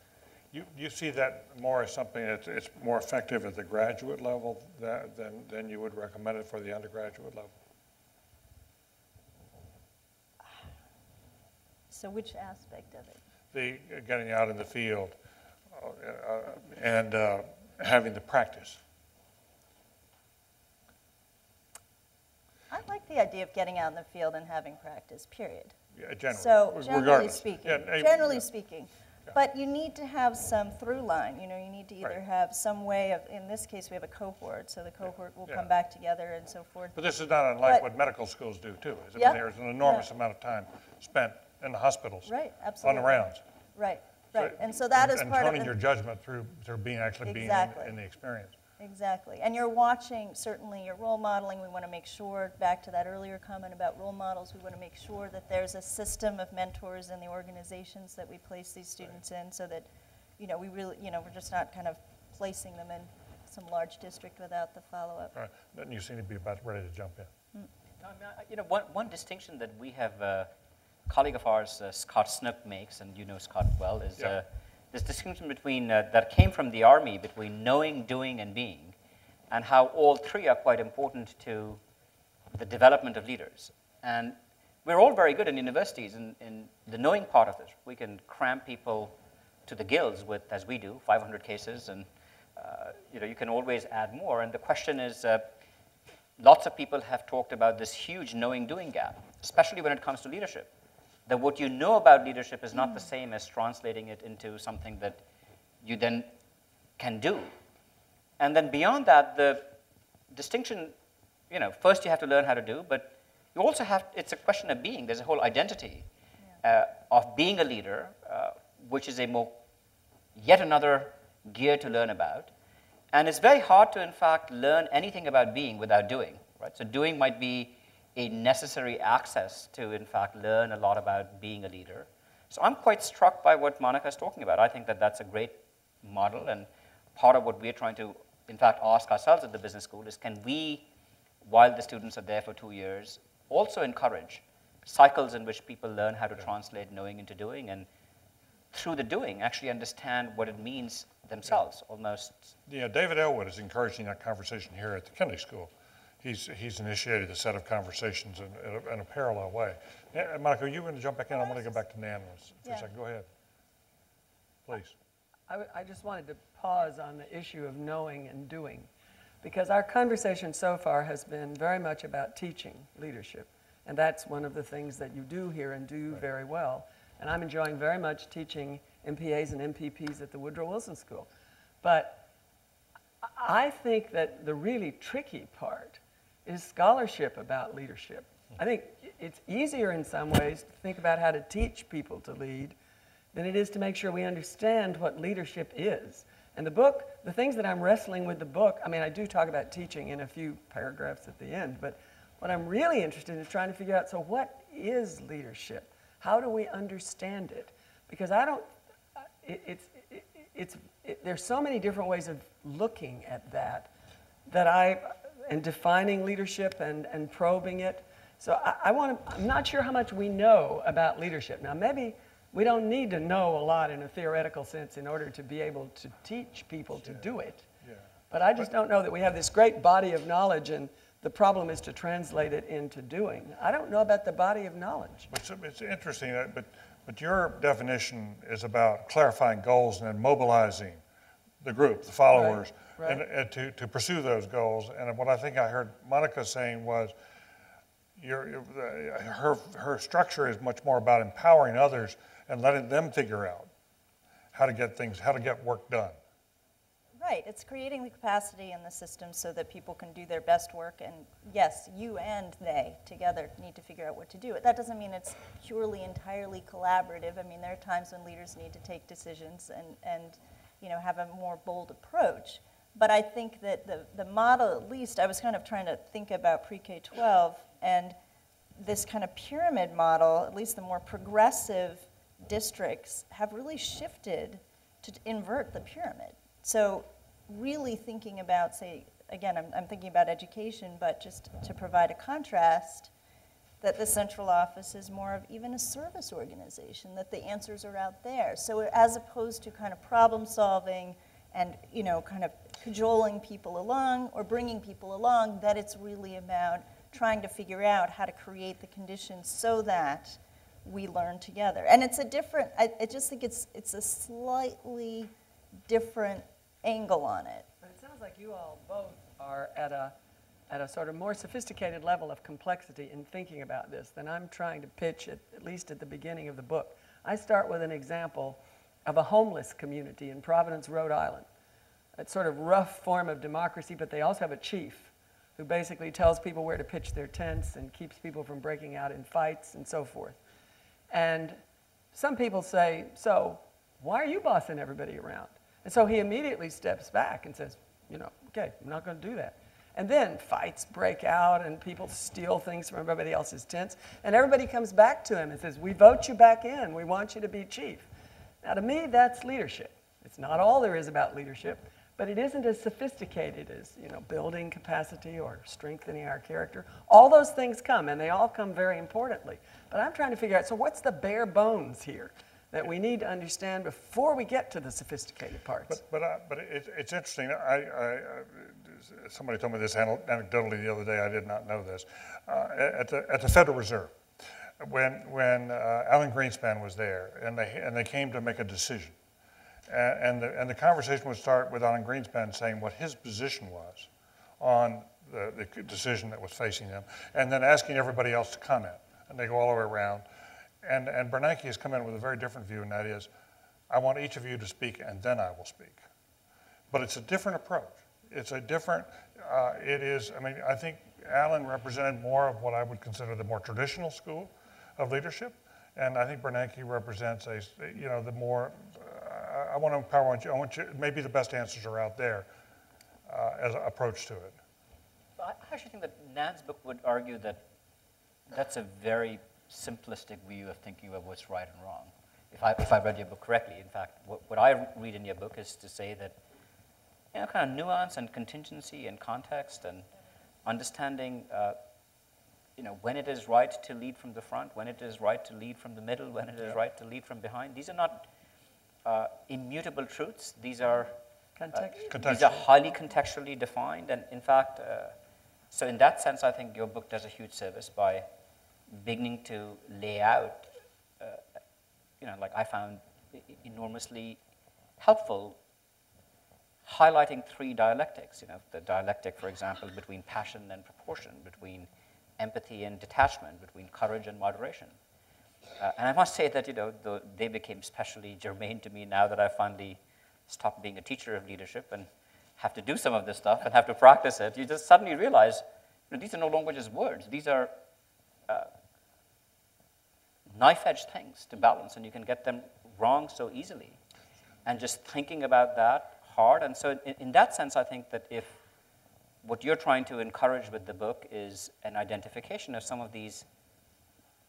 You, you see that more as something that's it's more effective at the graduate level that, than, than you would recommend it for the undergraduate level? So which aspect of it? The getting out in the field uh, uh, and uh, having the practice. I like the idea of getting out in the field and having practice, period. Yeah, generally. So generally Regardless. speaking, yeah, generally yeah. speaking. Yeah. But you need to have some through line. You know, you need to either right. have some way of, in this case, we have a cohort, so the cohort yeah. will yeah. come back together and so forth. But this is not unlike but, what medical schools do, too. Is yeah. There's an enormous yeah. amount of time spent in the hospitals, right, absolutely. on the rounds. Right, right. So, and so that and, is and part of the- And honing your judgment through, through being actually exactly. being in, in the experience. Exactly, and you're watching, certainly your role modeling, we want to make sure, back to that earlier comment about role models, we want to make sure that there's a system of mentors in the organizations that we place these students right. in, so that, you know, we really, you know, we're just not kind of placing them in some large district without the follow-up. All right. You seem to be about ready to jump in. Mm. You know, one, one distinction that we have, a colleague of ours, uh, Scott Snook, makes, and you know Scott well, is yeah. uh, this distinction between, uh, that came from the Army, between knowing, doing, and being, and how all three are quite important to the development of leaders. And we're all very good in universities in, in the knowing part of it. We can cram people to the gills with, as we do, five hundred cases, and uh, you know, you can always add more. And the question is, uh, lots of people have talked about this huge knowing-doing gap, especially when it comes to leadership, that what you know about leadership is not mm. the same as translating it into something that you then can do. And then beyond that, the distinction, you know, first you have to learn how to do, but you also have, it's a question of being. There's a whole identity yeah. uh, of being a leader, uh, which is a more, yet another gear to learn about. And it's very hard to, in fact, learn anything about being without doing, right? So doing might be a necessary access to, in fact, learn a lot about being a leader. So I'm quite struck by what Monica is talking about. I think that that's a great model, and part of what we're trying to, in fact, ask ourselves at the business school is, can we, while the students are there for two years, also encourage cycles in which people learn how to translate knowing into doing, and through the doing, actually understand what it means themselves, almost. Yeah, David Elwood is encouraging that conversation here at the Kennedy School. He's, he's initiated a set of conversations in, in, a, in a parallel way. Now, Monica, you want to jump back in? I want to go back to Nan for yeah. a second. Go ahead, please. I, I just wanted to pause on the issue of knowing and doing, because our conversation so far has been very much about teaching leadership, and that's one of the things that you do here and do right. very well. And I'm enjoying very much teaching M P As and M P Ps at the Woodrow Wilson School. But I think that the really tricky part is scholarship about leadership. I think it's easier in some ways to think about how to teach people to lead than it is to make sure we understand what leadership is. And the book, the things that I'm wrestling with the book, I mean, I do talk about teaching in a few paragraphs at the end, but what I'm really interested in is trying to figure out, so what is leadership? How do we understand it? Because I don't, it, it's, it, it's, it, there's so many different ways of looking at that, that I, and defining leadership and, and probing it. So I, I want to, I'm not sure how much we know about leadership. Now maybe we don't need to know a lot in a theoretical sense in order to be able to teach people yeah. to do it. Yeah. But I just but, don't know that we have this great body of knowledge, and the problem is to translate it into doing. I don't know about the body of knowledge. It's, it's interesting, but, but your definition is about clarifying goals and then mobilizing the group, the followers, right, right. And, and to, to pursue those goals. And what I think I heard Monica saying was your, her, her structure is much more about empowering others and letting them figure out how to get things, how to get work done. Right, it's creating the capacity in the system so that people can do their best work, and yes, you and they together need to figure out what to do. That doesn't mean it's purely, entirely collaborative. I mean, there are times when leaders need to take decisions and, and you know, have a more bold approach. But I think that the, the model, at least, I was kind of trying to think about pre K twelve, and this kind of pyramid model, at least the more progressive districts, have really shifted to invert the pyramid. So really thinking about, say, again, I'm, I'm thinking about education, but just to provide a contrast, that the central office is more of even a service organization, that the answers are out there. So as opposed to kind of problem solving and, you know, kind of cajoling people along or bringing people along, that it's really about trying to figure out how to create the conditions so that we learn together. And it's a different, I, I just think it's, it's a slightly different angle on it. But it sounds like you all both are at a, at a sort of more sophisticated level of complexity in thinking about this than I'm trying to pitch, at, at least at the beginning of the book. I start with an example of a homeless community in Providence, Rhode Island. It's sort of rough form of democracy, but they also have a chief who basically tells people where to pitch their tents and keeps people from breaking out in fights and so forth. And some people say, so why are you bossing everybody around? And so he immediately steps back and says, you know, okay, I'm not going to do that. And then fights break out and people steal things from everybody else's tents. And everybody comes back to him and says, we vote you back in. We want you to be chief. Now, to me, that's leadership. It's not all there is about leadership, but it isn't as sophisticated as, you know, building capacity or strengthening our character. All those things come, and they all come very importantly. But I'm trying to figure out, so what's the bare bones here that we need to understand before we get to the sophisticated parts? But but, uh, but it, it's interesting. I, I, somebody told me this anecdotally the other day. I did not know this. Uh, at the at the Federal Reserve, when when uh, Alan Greenspan was there, and they and they came to make a decision. And the, and the conversation would start with Alan Greenspan saying what his position was on the, the decision that was facing him, and then asking everybody else to comment. And they go all the way around. And, and Bernanke has come in with a very different view, and that is, I want each of you to speak, and then I will speak. But it's a different approach. It's a different, uh, it is, I mean, I think Alan represented more of what I would consider the more traditional school of leadership. And I think Bernanke represents a, you know, the more, I want to empower you. I want you. Maybe the best answers are out there uh, as an approach to it. I actually think that Nan's book would argue that that's a very simplistic view of thinking about what's right and wrong. If I if I read your book correctly, in fact, what, what I read in your book is to say that, you know, kind of nuance and contingency and context and understanding, uh, you know, when it is right to lead from the front, when it is right to lead from the middle, when it is right to lead from behind. These are not Uh, immutable truths. These are uh, these are highly contextually defined, and in fact, uh, so in that sense, I think your book does a huge service by beginning to lay out, uh, you know, like I found enormously helpful, highlighting three dialectics. You know, the dialectic, for example, between passion and proportion, between empathy and detachment, between courage and moderation. Uh, and I must say that, you know, the, they became especially germane to me now that I finally stopped being a teacher of leadership and have to do some of this stuff and have to practice it. You just suddenly realize, you know, these are no longer just words. These are uh, knife-edge things to balance, and you can get them wrong so easily. And just thinking about that hard. And so in, in that sense, I think that if what you're trying to encourage with the book is an identification of some of these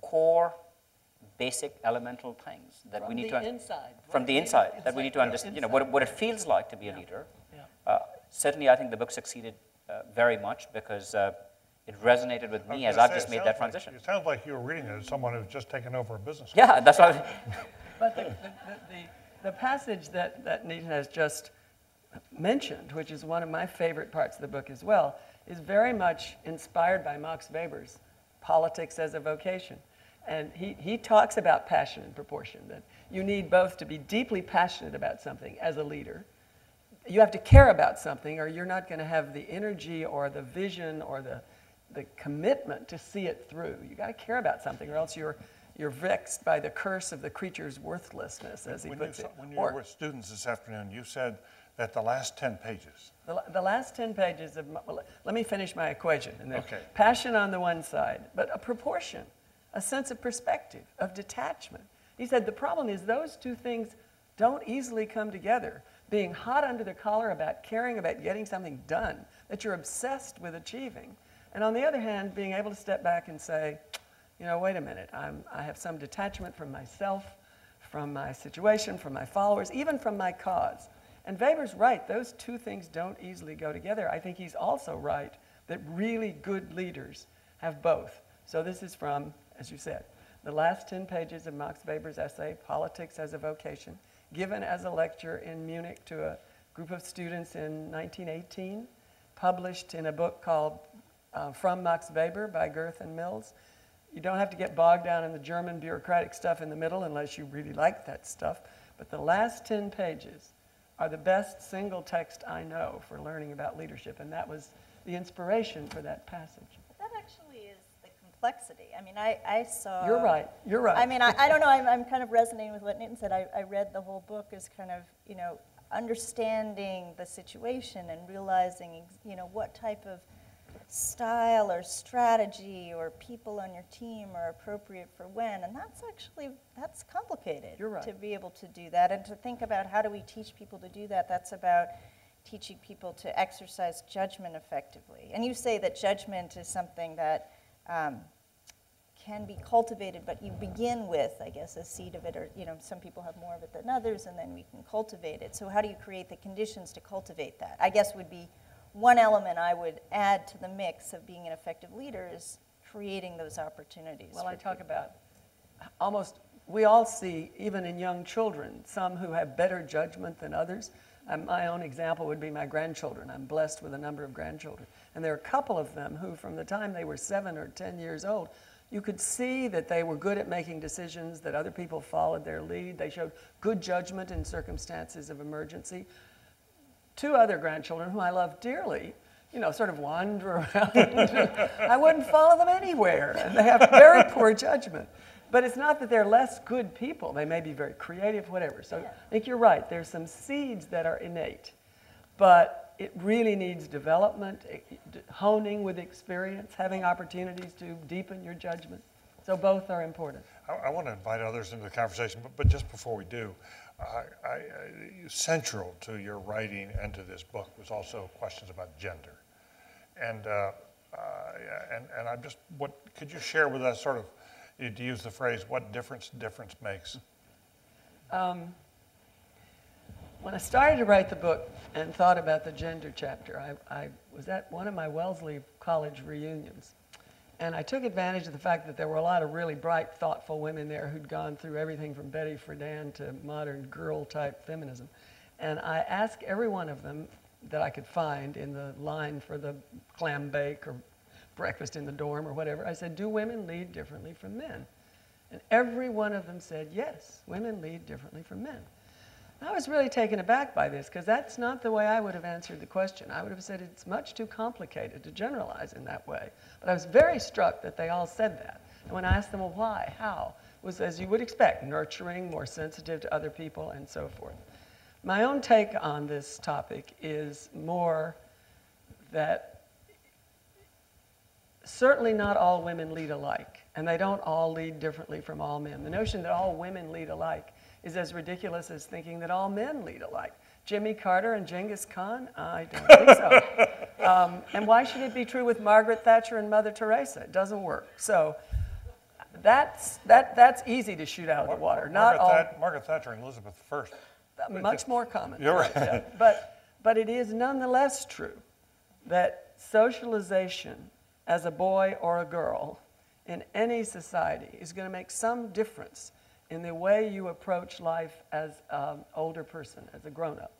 core basic elemental things that from we need to inside, from right? the inside that inside. we need to understand. You know what, what it feels like to be a yeah. leader. Yeah. Uh, certainly, I think the book succeeded uh, very much because uh, it resonated with me as I've just made that transition. Like, it sounds like you were reading it as someone who's just taken over a business. School. Yeah, that's what. I but the, the, the, the passage that that Nitin has just mentioned, which is one of my favorite parts of the book as well, is very much inspired by Max Weber's Politics as a Vocation. And he, he talks about passion and proportion, that you need both to be deeply passionate about something as a leader. You have to care about something or you're not going to have the energy or the vision or the, the commitment to see it through. You've got to care about something or else you're, you're vexed by the curse of the creature's worthlessness, as he when puts you, it. When you or, were with students this afternoon, you said that the last ten pages. The, the last ten pages of, my, well, let me finish my equation. And then okay. Passion on the one side, but a proportion. A sense of perspective, of detachment. He said the problem is those two things don't easily come together. Being hot under the collar about caring about getting something done that you're obsessed with achieving. And on the other hand, being able to step back and say, you know, wait a minute, I'm, I have some detachment from myself, from my situation, from my followers, even from my cause. And Weber's right, those two things don't easily go together. I think he's also right that really good leaders have both. So this is from, as you said, the last ten pages of Max Weber's essay, Politics as a Vocation, given as a lecture in Munich to a group of students in nineteen eighteen, published in a book called uh, From Max Weber by Girth and Mills. You don't have to get bogged down in the German bureaucratic stuff in the middle unless you really like that stuff, but the last ten pages are the best single text I know for learning about leadership, and that was the inspiration for that passage. Complexity. I mean, I, I saw... You're right. You're right. I mean, I, I don't know. I'm, I'm kind of resonating with what Nitin said. I, I read the whole book as kind of, you know, understanding the situation and realizing, you know, what type of style or strategy or people on your team are appropriate for when. And that's actually, that's complicated. You're right. To be able to do that and to think about how do we teach people to do that. That's about teaching people to exercise judgment effectively. And you say that judgment is something that Um, can be cultivated, but you begin with, I guess, a seed of it, or, you know, some people have more of it than others, and then we can cultivate it. So how do you create the conditions to cultivate that? I guess would be one element I would add to the mix of being an effective leader is creating those opportunities. Well, I talk about almost, we all see, even in young children, some who have better judgment than others. Um, my own example would be my grandchildren. I'm blessed with a number of grandchildren. And there are a couple of them who, from the time they were seven or ten years old, you could see that they were good at making decisions, that other people followed their lead. They showed good judgment in circumstances of emergency. Two other grandchildren whom I love dearly, you know, sort of wander around. I wouldn't follow them anywhere. And they have very poor judgment. But it's not that they're less good people. They may be very creative, whatever. So yeah. I think you're right. There's some seeds that are innate. But it really needs development, honing with experience, having opportunities to deepen your judgment. So both are important. I, I want to invite others into the conversation, but, but just before we do, uh, I, I, central to your writing and to this book was also questions about gender. And, uh, uh, and, and I'm just, what could you share with us sort of, to use the phrase, what difference difference makes? Um, when I started to write the book and thought about the gender chapter, I, I was at one of my Wellesley college reunions. And I took advantage of the fact that there were a lot of really bright, thoughtful women there who'd gone through everything from Betty Friedan to modern girl-type feminism. And I asked every one of them that I could find in the line for the clam bake or breakfast in the dorm or whatever, I said, do women lead differently from men? And every one of them said, yes, women lead differently from men. And I was really taken aback by this, because that's not the way I would have answered the question. I would have said it's much too complicated to generalize in that way. But I was very struck that they all said that. And when I asked them, well, why, how, it was as you would expect, nurturing, more sensitive to other people, and so forth. My own take on this topic is more that certainly not all women lead alike, and they don't all lead differently from all men. The notion that all women lead alike is as ridiculous as thinking that all men lead alike. Jimmy Carter and Genghis Khan? I don't think so. Um, and why should it be true with Margaret Thatcher and Mother Teresa? It doesn't work. So that's, that, that's easy to shoot out Mar of the water. Mar not Margaret, all that, Margaret Thatcher and Elizabeth the First. Much more common. You're right. Yeah. But, but it is nonetheless true that socialization as a boy or a girl in any society is going to make some difference in the way you approach life as an older person, as a grown-up.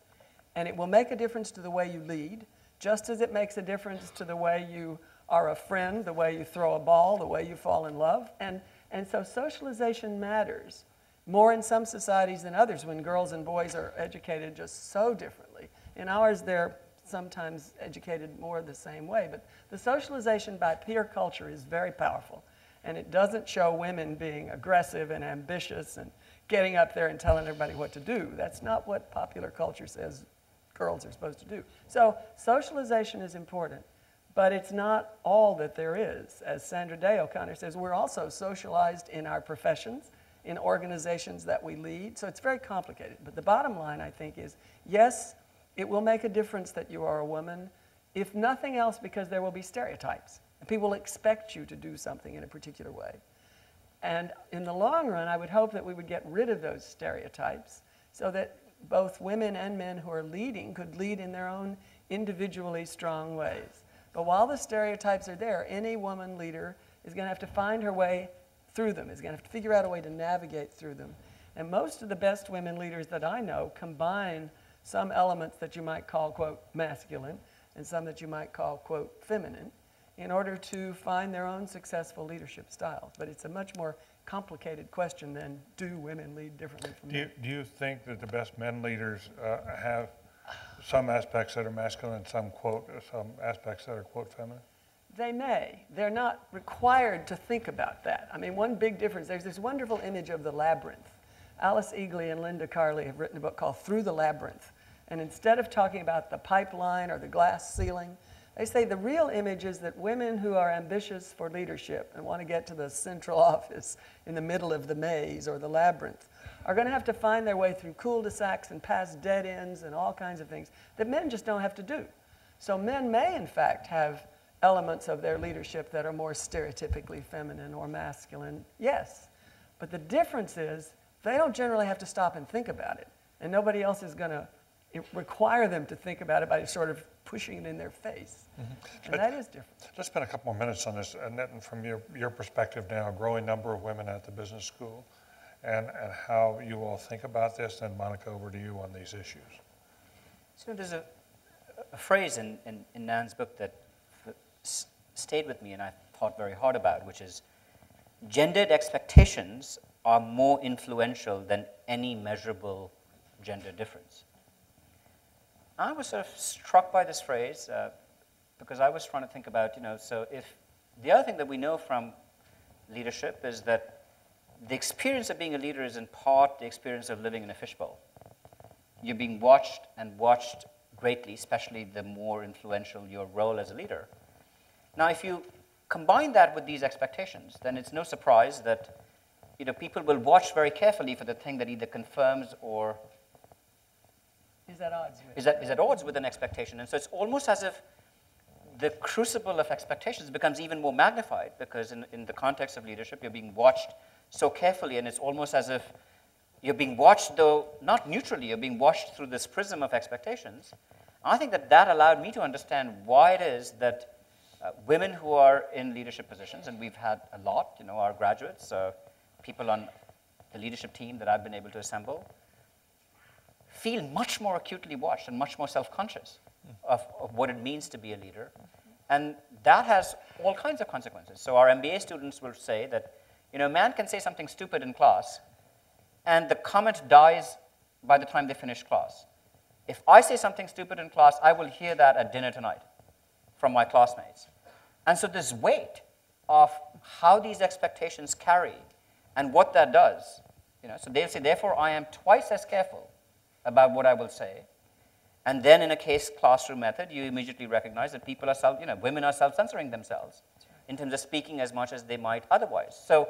And it will make a difference to the way you lead, just as it makes a difference to the way you are a friend, the way you throw a ball, the way you fall in love. And, and so socialization matters more in some societies than others when girls and boys are educated just so differently. In ours, they're sometimes educated more the same way. But the socialization by peer culture is very powerful. And it doesn't show women being aggressive and ambitious and getting up there and telling everybody what to do. That's not what popular culture says girls are supposed to do. So socialization is important, but it's not all that there is. As Sandra Day O'Connor says, we're also socialized in our professions, in organizations that we lead. So it's very complicated. But the bottom line, I think, is yes, it will make a difference that you are a woman, if nothing else, because there will be stereotypes. And people will expect you to do something in a particular way. And in the long run, I would hope that we would get rid of those stereotypes so that both women and men who are leading could lead in their own individually strong ways. But while the stereotypes are there, any woman leader is going to have to find her way through them, is going to have to figure out a way to navigate through them. And most of the best women leaders that I know combine some elements that you might call, quote, masculine, and some that you might call, quote, feminine, in order to find their own successful leadership style. But it's a much more complicated question than, do women lead differently from men? Do you think that the best men leaders uh, have some aspects that are masculine, some, quote, some aspects that are, quote, feminine? They may. They're not required to think about that. I mean, one big difference, there's this wonderful image of the labyrinth. Alice Eagly and Linda Carley have written a book called Through the Labyrinth. And instead of talking about the pipeline or the glass ceiling, they say the real image is that women who are ambitious for leadership and want to get to the central office in the middle of the maze or the labyrinth are going to have to find their way through cul-de-sacs and past dead ends and all kinds of things that men just don't have to do. So men may, in fact, have elements of their leadership that are more stereotypically feminine or masculine, yes. But the difference is they don't generally have to stop and think about it. And nobody else is going to require them to think about it by sort of pushing it in their face. Mm-hmm. And Let, that is different. Let's spend a couple more minutes on this. And Nitin, from your, your perspective now, a growing number of women at the business school, and, and how you all think about this, and Monica, over to you on these issues. So there's a, a phrase in, in, in Nan's book that s stayed with me and I thought very hard about, which is, gendered expectations are more influential than any measurable gender difference. I was sort of struck by this phrase uh, because I was trying to think about, you know, so if the other thing that we know from leadership is that the experience of being a leader is in part the experience of living in a fishbowl. You're being watched and watched greatly, especially the more influential your role as a leader. Now, if you combine that with these expectations, then it's no surprise that, you know, people will watch very carefully for the thing that either confirms or is at odds with. Is at, is at odds with an expectation. And so it's almost as if the crucible of expectations becomes even more magnified, because in, in the context of leadership, you're being watched so carefully, and it's almost as if you're being watched, though not neutrally, you're being watched through this prism of expectations. I think that that allowed me to understand why it is that Uh, women who are in leadership positions, and we've had a lot, you know, our graduates, uh, people on the leadership team that I've been able to assemble, feel much more acutely watched and much more self-conscious of, of what it means to be a leader. And that has all kinds of consequences. So our M B A students will say that, you know, a man can say something stupid in class, and the comment dies by the time they finish class. If I say something stupid in class, I will hear that at dinner tonight from my classmates. And so this weight of how these expectations carry and what that does, you know, so they'll say, therefore, I am twice as careful about what I will say. And then in a case classroom method, you immediately recognize that people are self, you know, women are self-censoring themselves in terms of speaking as much as they might otherwise. So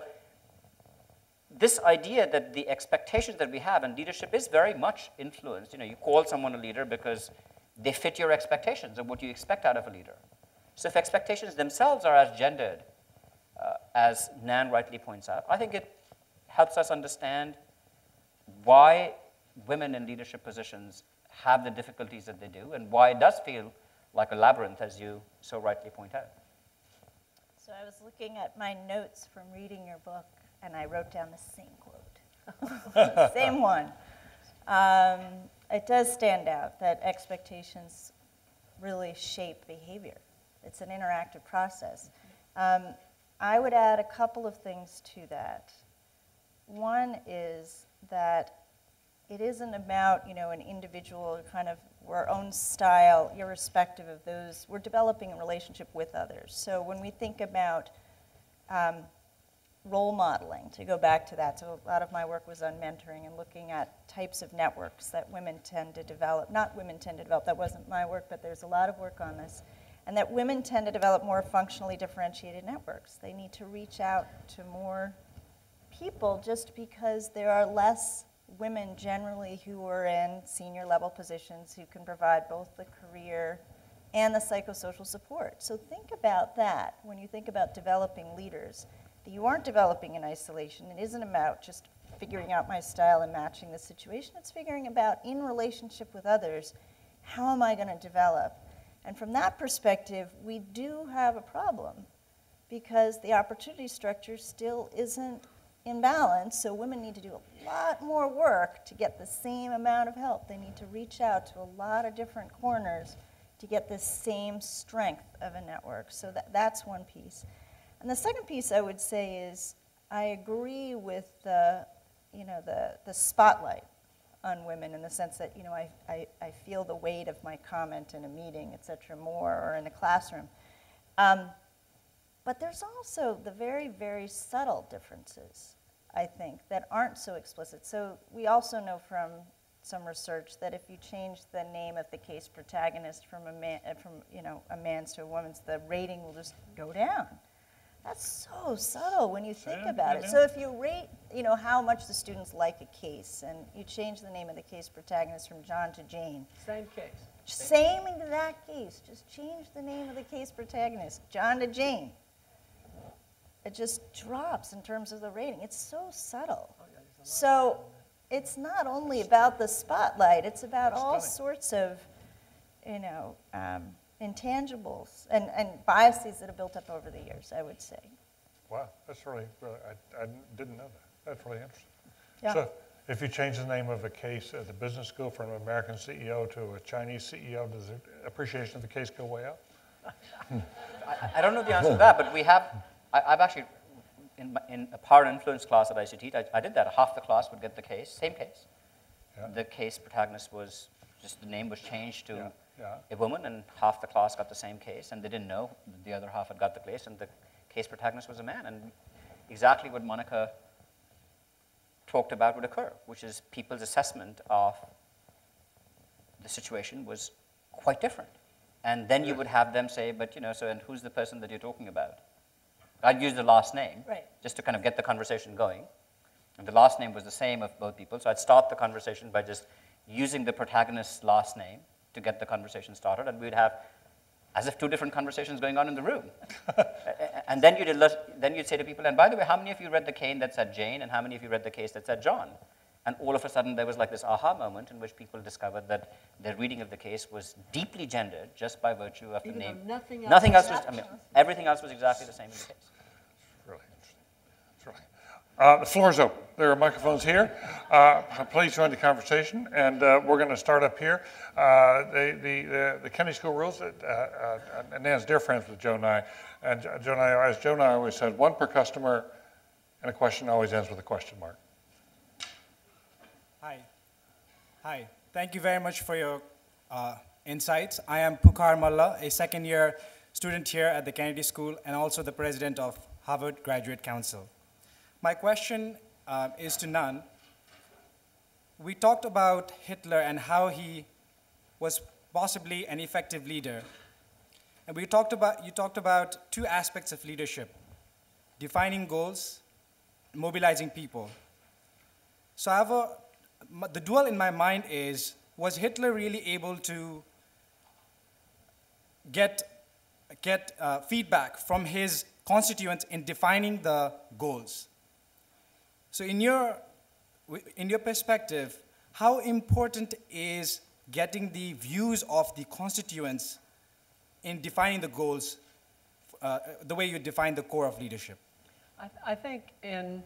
this idea that the expectations that we have in leadership is very much influenced. You know, you call someone a leader because they fit your expectations of what you expect out of a leader. So if expectations themselves are as gendered, uh, as Nan rightly points out, I think it helps us understand why women in leadership positions have the difficulties that they do, and why it does feel like a labyrinth, as you so rightly point out. So I was looking at my notes from reading your book, and I wrote down the same quote. Same one. Um, It does stand out that expectations really shape behavior. It's an interactive process. Um, I would add a couple of things to that. One is that it isn't about, you know, an individual kind of our own style, irrespective of those. We're developing a relationship with others. So when we think about um, role modeling, to go back to that. So a lot of my work was on mentoring and looking at types of networks that women tend to develop. Not women tend to develop, that wasn't my work, but there's a lot of work on this. And that women tend to develop more functionally differentiated networks. They need to reach out to more people just because there are less women generally who are in senior level positions who can provide both the career and the psychosocial support. So think about that when you think about developing leaders. You aren't developing in isolation. It isn't about just figuring out my style and matching the situation. It's figuring about, in relationship with others, how am I going to develop? And from that perspective, we do have a problem because the opportunity structure still isn't in balance, so women need to do a lot more work to get the same amount of help. They need to reach out to a lot of different corners to get the same strength of a network. So that, that's one piece. And the second piece I would say is I agree with the, you know, the, the spotlight on women in the sense that, you know, I, I, I feel the weight of my comment in a meeting, et cetera, more, or in a classroom. Um, but there's also the very, very subtle differences, I think, that aren't so explicit. So we also know from some research that if you change the name of the case protagonist from a man, from, you know, a man's to a woman's, the rating will just go down. That's so subtle when you think yeah, about yeah, it. Yeah. So if you rate, you know, how much the students like a case, and you change the name of the case protagonist from John to Jane. Same case. Same exact case, just change the name of the case protagonist, John to Jane. It just drops in terms of the rating. It's so subtle. Oh, yeah, so it's not only about the spotlight, it's about it's all sorts of, you know, um, intangibles and, and biases that have built up over the years, I would say. Wow, that's really, really I, I didn't know that. That's really interesting. Yeah. So if you change the name of a case at the business school from an American C E O to a Chinese C E O, does the appreciation of the case go way up? I, I don't know the answer to that, but we have, I, I've actually, in, in a power and influence class that I used to teach, I, I did that. Half the class would get the case, same case. Yeah. The case protagonist was, just the name was changed to yeah. Yeah. a woman, and half the class got the same case, and they didn't know the other half had got the case, and the case protagonist was a man, and exactly what Monica talked about would occur, which is people's assessment of the situation was quite different. And then you would have them say, but you know, so and who's the person that you're talking about? I'd use the last name, right, just to kind of get the conversation going. And the last name was the same of both people, so I'd start the conversation by just using the protagonist's last name to get the conversation started, and we'd have as if two different conversations going on in the room. And then you'd, then you'd say to people, and by the way, how many of you read the case that said Jane, and how many of you read the case that said John? And all of a sudden, there was like this aha moment in which people discovered that their reading of the case was deeply gendered just by virtue of the Even name. Nothing else, nothing else was, I mean, everything else was exactly the same in the case. It's really interesting. It's really, uh, the floor's open. There are microphones here. Uh, please join the conversation, and uh, we're going to start up here. Uh, the, the, the, the Kennedy School rules, uh, uh, and Nan's dear friends with Joe and I, and Joe and I, as Joe and I always said, one per customer, and a question always ends with a question mark. Hi. Hi. Thank you very much for your uh, insights. I am Pukhar Malla, a second-year student here at the Kennedy School, and also the president of Harvard Graduate Council. My question Uh, is to Nan. We talked about Hitler and how he was possibly an effective leader. And we talked about, you talked about two aspects of leadership, defining goals, mobilizing people. So I have a, the dual in my mind is, was Hitler really able to get, get uh, feedback from his constituents in defining the goals? So in your, in your perspective, how important is getting the views of the constituents in defining the goals, uh, the way you define the core of leadership? I, th I think in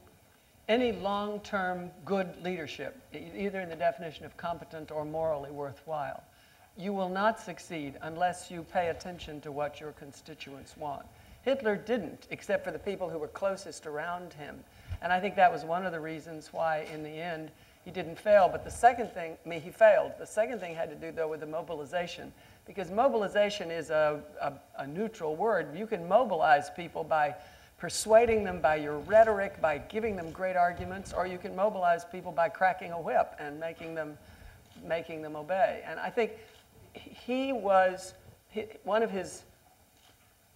any long-term good leadership, either in the definition of competent or morally worthwhile, you will not succeed unless you pay attention to what your constituents want. Hitler didn't, except for the people who were closest around him. And I think that was one of the reasons why, in the end, he didn't fail. But the second thing, I mean, he failed. The second thing had to do, though, with the mobilization. Because mobilization is a, a, a neutral word. You can mobilize people by persuading them by your rhetoric, by giving them great arguments, or you can mobilize people by cracking a whip and making them, making them obey. And I think he was, he, one of his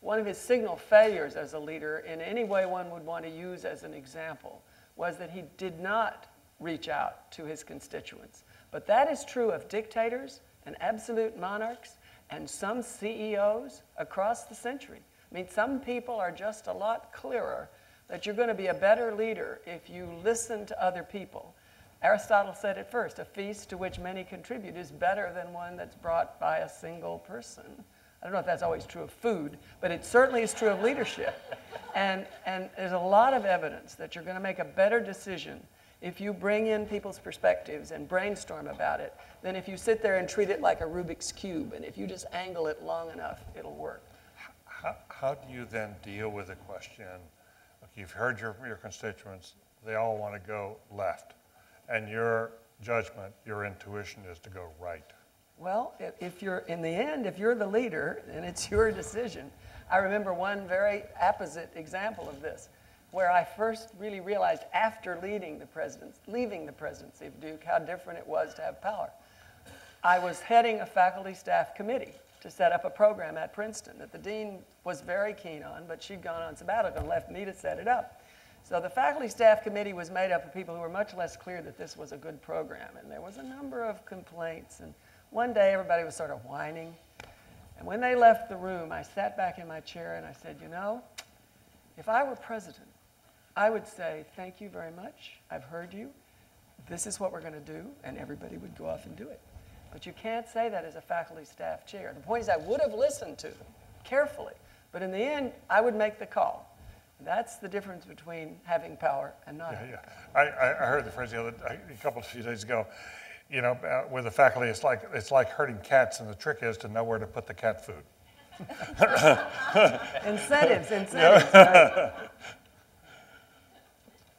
One of his signal failures as a leader, in any way one would want to use as an example, was that he did not reach out to his constituents. But that is true of dictators and absolute monarchs and some C E Os across the century. I mean, some people are just a lot clearer that you're going to be a better leader if you listen to other people. Aristotle said it first, a feast to which many contribute is better than one that's brought by a single person. I don't know if that's always true of food, but it certainly is true of leadership. And, and there's a lot of evidence that you're going to make a better decision if you bring in people's perspectives and brainstorm about it than if you sit there and treat it like a Rubik's Cube. And if you just angle it long enough, it'll work. How, how do you then deal with the question, look, you've heard your, your constituents, they all want to go left, and your judgment, your intuition is to go right? Well, if you're, in the end, if you're the leader, and it's your decision. I remember one very apposite example of this, where I first really realized after leading the presidents, leaving the presidency of Duke, how different it was to have power. I was heading a faculty staff committee to set up a program at Princeton that the dean was very keen on, but she'd gone on sabbatical and left me to set it up. So the faculty staff committee was made up of people who were much less clear that this was a good program, and there was a number of complaints and One day, everybody was sort of whining. And when they left the room, I sat back in my chair and I said, you know, if I were president, I would say, thank you very much. I've heard you. This is what we're going to do. And everybody would go off and do it. But you can't say that as a faculty staff chair. The point is I would have listened to them carefully. But in the end, I would make the call. That's the difference between having power and not. Yeah, yeah. I, I heard the phrase the other, a couple of few days ago. You know, uh, with the faculty, it's like it's like herding cats, and the trick is to know where to put the cat food. incentives, incentives. Right?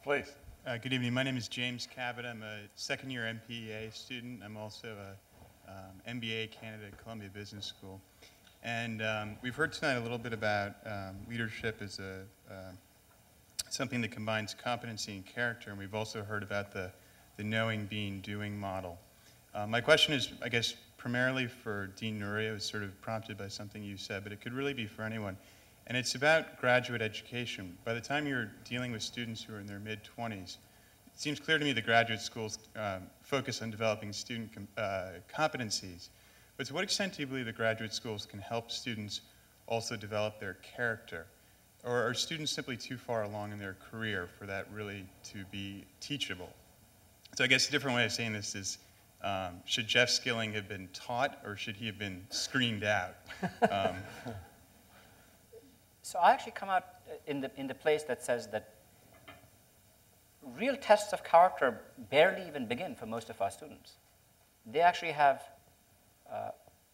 Please. Uh, good evening. My name is James Cabot. I'm a second-year M P E A student. I'm also a um, M B A candidate at Columbia Business School. And um, we've heard tonight a little bit about um, leadership as a uh, something that combines competency and character, and we've also heard about the the knowing, being, doing model. Uh, my question is, I guess, primarily for Dean Nohria. It was sort of prompted by something you said, but it could really be for anyone. And it's about graduate education. By the time you're dealing with students who are in their mid twenties, it seems clear to me the graduate schools um, focus on developing student com uh, competencies. But to what extent do you believe the graduate schools can help students also develop their character? Or are students simply too far along in their career for that really to be teachable? So I guess a different way of saying this is, um, should Jeff Skilling have been taught, or should he have been screened out? Um, so I actually come out in the, in the place that says that real tests of character barely even begin for most of our students. They actually have uh,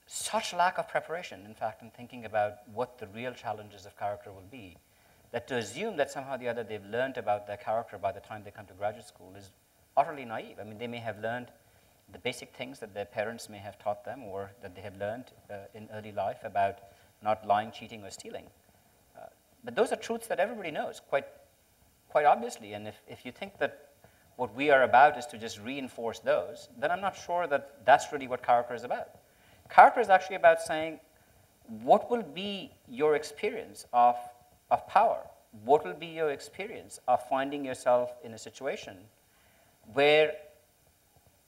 such lack of preparation, in fact, in thinking about what the real challenges of character will be, that to assume that somehow or the other they've learned about their character by the time they come to graduate school is utterly naive. I mean, they may have learned the basic things that their parents may have taught them, or that they have learned uh, in early life about not lying, cheating, or stealing. Uh, but those are truths that everybody knows, quite, quite obviously. And if, if you think that what we are about is to just reinforce those, then I'm not sure that that's really what character is about. Character is actually about saying, what will be your experience of, of power? What will be your experience of finding yourself in a situation where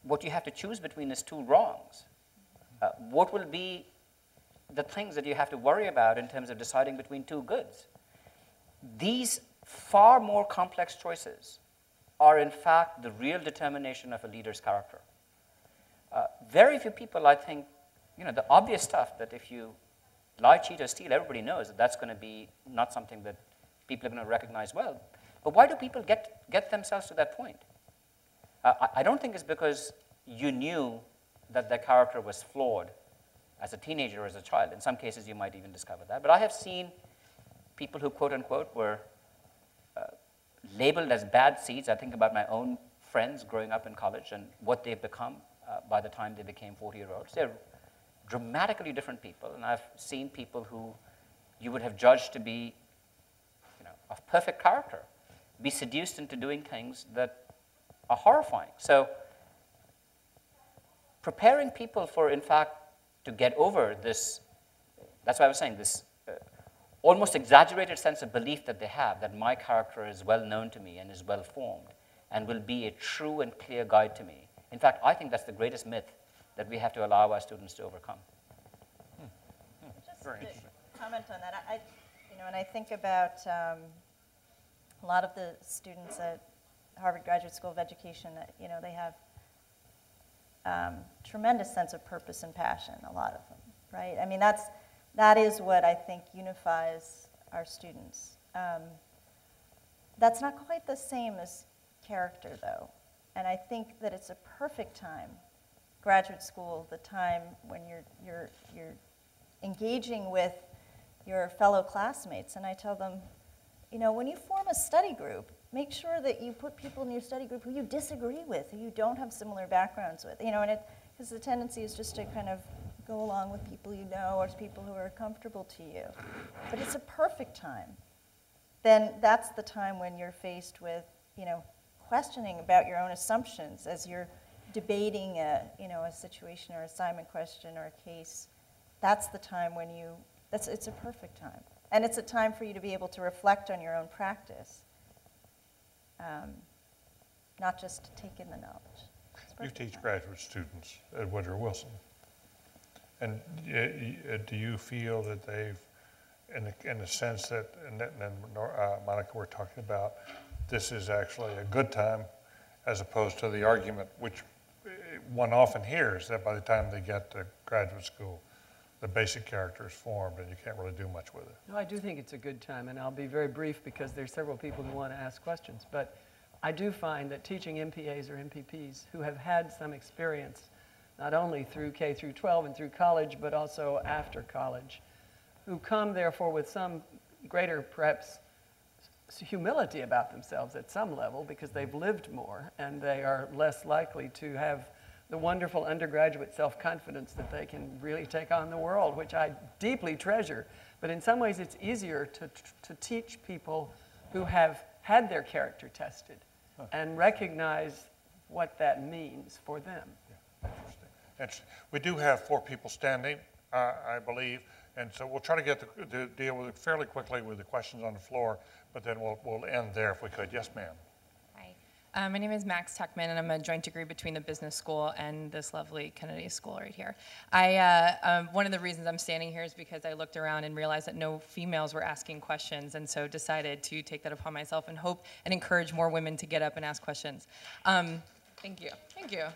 what you have to choose between is two wrongs? Uh, what will be the things that you have to worry about in terms of deciding between two goods? These far more complex choices are, in fact, the real determination of a leader's character. Uh, very few people, I think, you know, the obvious stuff that if you lie, cheat, or steal, everybody knows that that's going to be not something that people are going to recognize well. But why do people get, get themselves to that point? Uh, I don't think it's because you knew that their character was flawed as a teenager or as a child. In some cases, you might even discover that. But I have seen people who, quote unquote, were uh, labeled as bad seeds. I think about my own friends growing up in college and what they've become uh, by the time they became forty-year-olds. They're dramatically different people. And I've seen people who you would have judged to be, you know, of perfect character be seduced into doing things that are horrifying. So preparing people for, in fact, to get over this, that's why I was saying this uh, almost exaggerated sense of belief that they have, that my character is well known to me and is well formed and will be a true and clear guide to me. In fact, I think that's the greatest myth that we have to allow our students to overcome. Hmm. Hmm. Just Very interesting. To comment on that, I, you know, and I think about um, a lot of the students that Harvard Graduate School of Education, you know, they have um, tremendous sense of purpose and passion, a lot of them, right? I mean, that's, that is what I think unifies our students. Um, that's not quite the same as character, though. And I think that it's a perfect time, graduate school, the time when you're, you're, you're engaging with your fellow classmates. And I tell them, you know, when you form a study group, make sure that you put people in your study group who you disagree with, who you don't have similar backgrounds with, you know, and it, because the tendency is just to kind of go along with people you know or people who are comfortable to you. But it's a perfect time. Then that's the time when you're faced with, you know, questioning about your own assumptions as you're debating a, you know, a situation or assignment question or a case. That's the time when you, that's, it's a perfect time. And it's a time for you to be able to reflect on your own practice. Um, not just to take in the knowledge. You teach graduate students at Woodrow Wilson. And uh, do you feel that they've, in the, in the sense that, and, and uh, Monica, we're talking about, this is actually a good time as opposed to the argument, which one often hears that by the time they get to graduate school, the basic character is formed and you can't really do much with it. No, I do think it's a good time, and I'll be very brief because there's several people who want to ask questions, but I do find that teaching M P As or M P Ps who have had some experience not only through K through twelve and through college, but also after college, who come therefore with some greater perhaps humility about themselves at some level because they've lived more and they are less likely to have the wonderful undergraduate self-confidence that they can really take on the world, which I deeply treasure. But in some ways it's easier to, to teach people who have had their character tested and recognize what that means for them. Yeah, interesting. Interesting. We do have four people standing, uh, I believe. And so we'll try to get the, to deal with it fairly quickly with the questions on the floor, but then we'll, we'll end there if we could. Yes, ma'am. Hi. Um, my name is Max Tuckman, and I'm a joint degree between the Business School and this lovely Kennedy School right here. I, uh, um, one of the reasons I'm standing here is because I looked around and realized that no females were asking questions, and so decided to take that upon myself and hope and encourage more women to get up and ask questions. Um, thank you. Thank you.